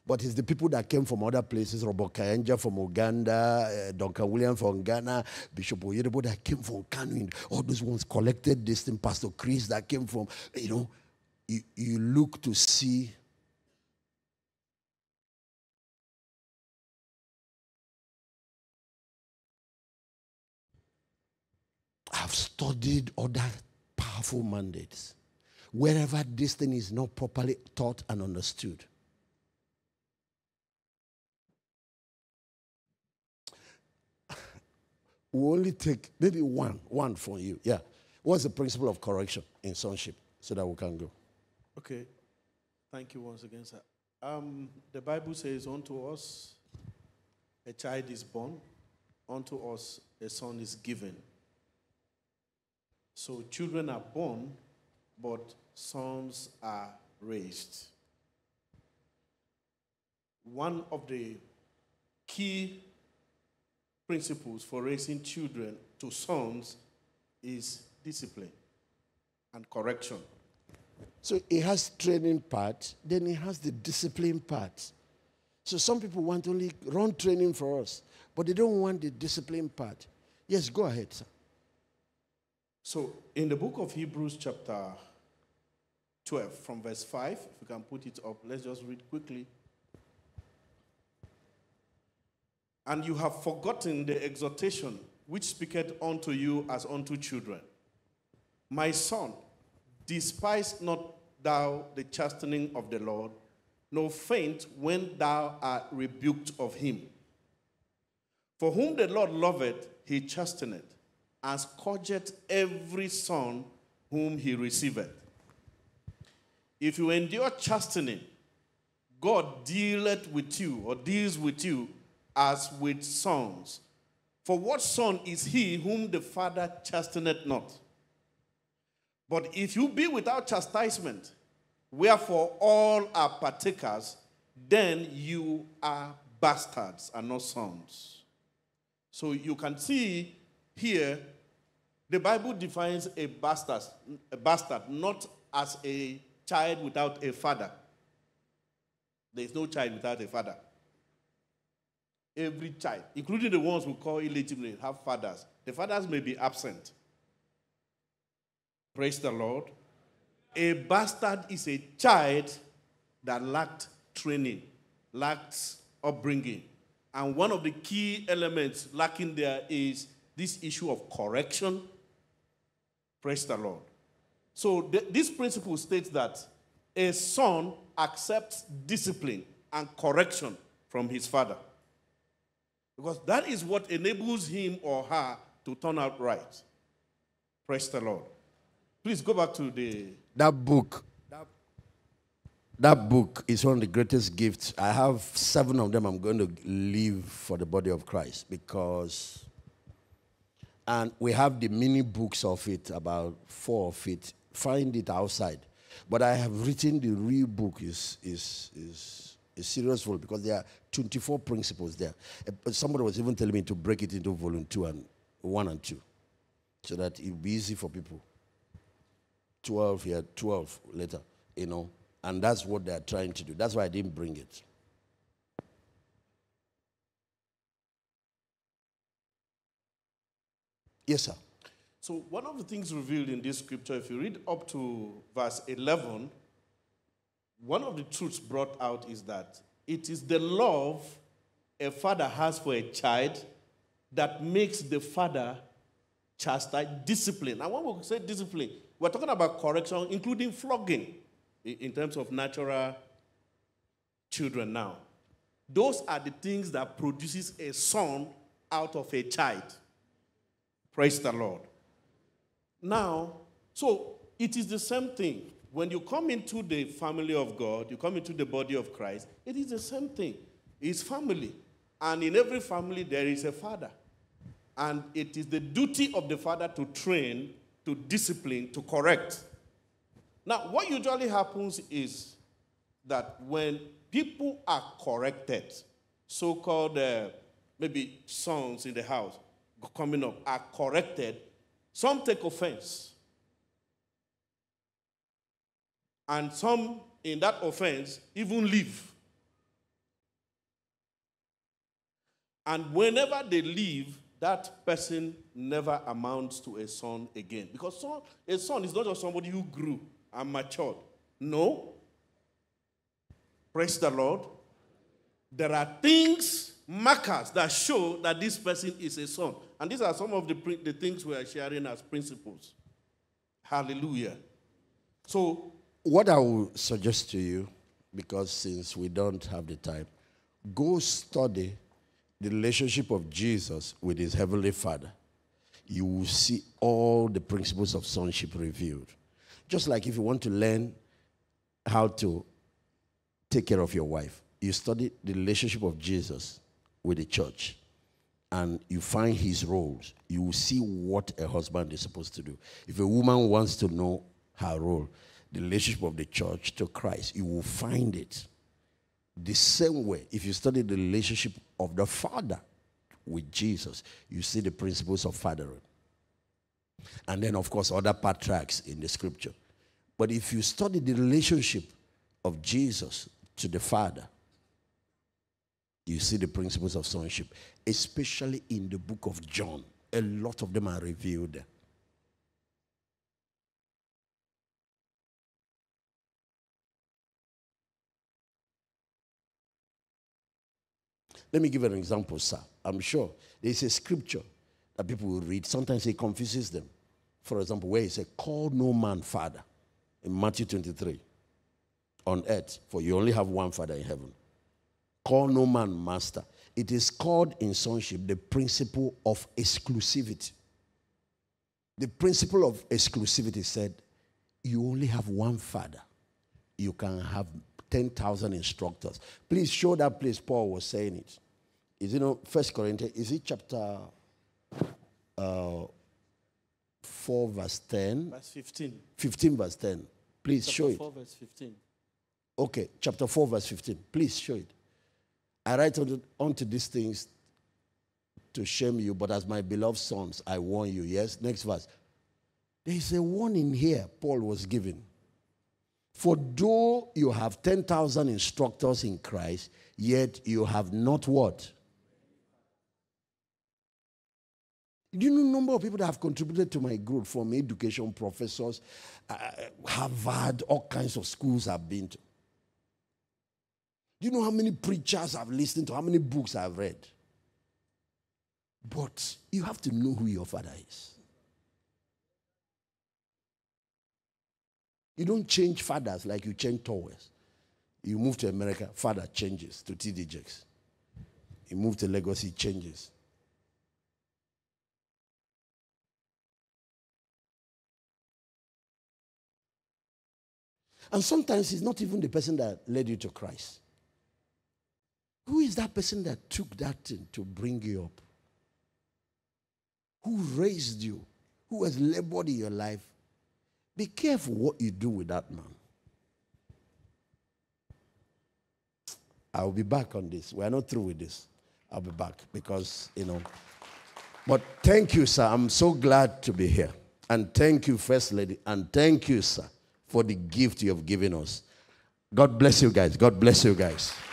But it's the people that came from other places, Robert Kayenja from Uganda, Duncan William from Ghana, Bishop Oyedebo that came from Kanu, all those ones collected this thing, Pastor Chris that came from, you know, you look to see I've studied other powerful mandates. Wherever this thing is not properly taught and understood, we only take maybe one from you. Yeah. What's the principle of correction in sonship so that we can go? Okay. Thank you once again, sir. The Bible says, unto us a child is born, unto us a son is given. So children are born, but sons are raised. One of the key principles for raising children to sons is discipline and correction. So it has training part, then it has the discipline part. So some people want only run training for us, but they don't want the discipline part. Yes, go ahead, sir. So in the book of Hebrews chapter 12 from verse 5, if you can put it up, let's just read quickly. And you have forgotten the exhortation which speaketh unto you as unto children. My son, despise not thou the chastening of the Lord, nor faint when thou art rebuked of him. For whom the Lord loveth, he chasteneth, and scourgeth every son whom he receiveth. If you endure chastening, God dealeth with you, or deals with you, as with sons. For what son is he whom the Father chasteneth not? But if you be without chastisement, wherefore all are partakers, then you are bastards and not sons. So you can see here, the Bible defines a bastard not as a child without a father. There is no child without a father. Every child, including the ones we call illegitimate, have fathers. The fathers may be absent. Praise the Lord. A bastard is a child that lacked training, lacked upbringing. And one of the key elements lacking there is this issue of correction. Praise the Lord. So this principle states that a son accepts discipline and correction from his father. Because that is what enables him or her to turn out right. Praise the Lord. Please go back to that book. That book is one of the greatest gifts. I have 7 of them I'm going to leave for the body of Christ because, and we have the mini books of it, about 4 of it. Find it outside. But I have written the real book is a serious volume because there are 24 principles there. Somebody was even telling me to break it into volume 2 and 1 and 2 so that it will be easy for people. 12 here, 12 later, you know. And that's what they're trying to do. That's why I didn't bring it. Yes, sir. So one of the things revealed in this scripture, if you read up to verse 11, one of the truths brought out is that it is the love a father has for a child that makes the father chastise, discipline. And when we say discipline, we're talking about correction, including flogging. In terms of natural children now. Those are the things that produces a son out of a child. Praise the Lord. Now, so it is the same thing. When you come into the family of God, you come into the body of Christ, it is the same thing. It's family. And in every family, there is a father. And it is the duty of the father to train, to discipline, to correct. Now, what usually happens is that when people are corrected, so-called maybe sons in the house coming up are corrected, some take offense. And some, in that offense, even leave. And whenever they leave, that person never amounts to a son again. Because a son is not just somebody who grew. I'm matured. No. Praise the Lord. There are things, markers, that show that this person is a son. And these are some of the things we are sharing as principles. Hallelujah. So, what I will suggest to you, because since we don't have the time, go study the relationship of Jesus with his heavenly Father. You will see all the principles of sonship revealed. Just like if you want to learn how to take care of your wife, you study the relationship of Jesus with the church, and you find his roles. You will see what a husband is supposed to do. If a woman wants to know her role, the relationship of the church to Christ, you will find it. The same way, if you study the relationship of the Father with Jesus, you see the principles of fatherhood. And then, of course, other patriarchs in the scripture. But if you study the relationship of Jesus to the Father, you see the principles of sonship, especially in the book of John. A lot of them are revealed. Let me give an example, sir. I'm sure there's a scripture that people will read. Sometimes it confuses them. For example, where he said, call no man father in Matthew 23 on earth, for you only have one father in heaven. Call no man master. It is called in sonship the principle of exclusivity. The principle of exclusivity said, you only have one father. You can have 10,000 instructors. Please show that place Paul was saying it. Is it not 1 Corinthians? Is it chapter 4 verse 10. Verse 15. 15 verse 10. Please chapter show it. 4 verse 15. Okay, chapter 4 verse 15. Please show it. I write unto these things to shame you, but as my beloved sons, I warn you. Yes, next verse. There is a warning here Paul was giving. For though you have 10,000 instructors in Christ, yet you have not what? Do you know the number of people that have contributed to my growth from education, professors, Harvard, all kinds of schools I've been to? Do you know how many preachers I've listened to, how many books I've read? But you have to know who your father is. You don't change fathers like you change towers. You move to America, father changes to TD Jakes. You move to Lagos, he changes. And sometimes it's not even the person that led you to Christ. Who is that person that took that thing to bring you up? Who raised you? Who has labored in your life? Be careful what you do with that man. I'll be back on this. We're not through with this. I'll be back because, you know. But thank you, sir. I'm so glad to be here. And thank you, First Lady. And thank you, sir, for the gift you have given us. God bless you guys. God bless you guys.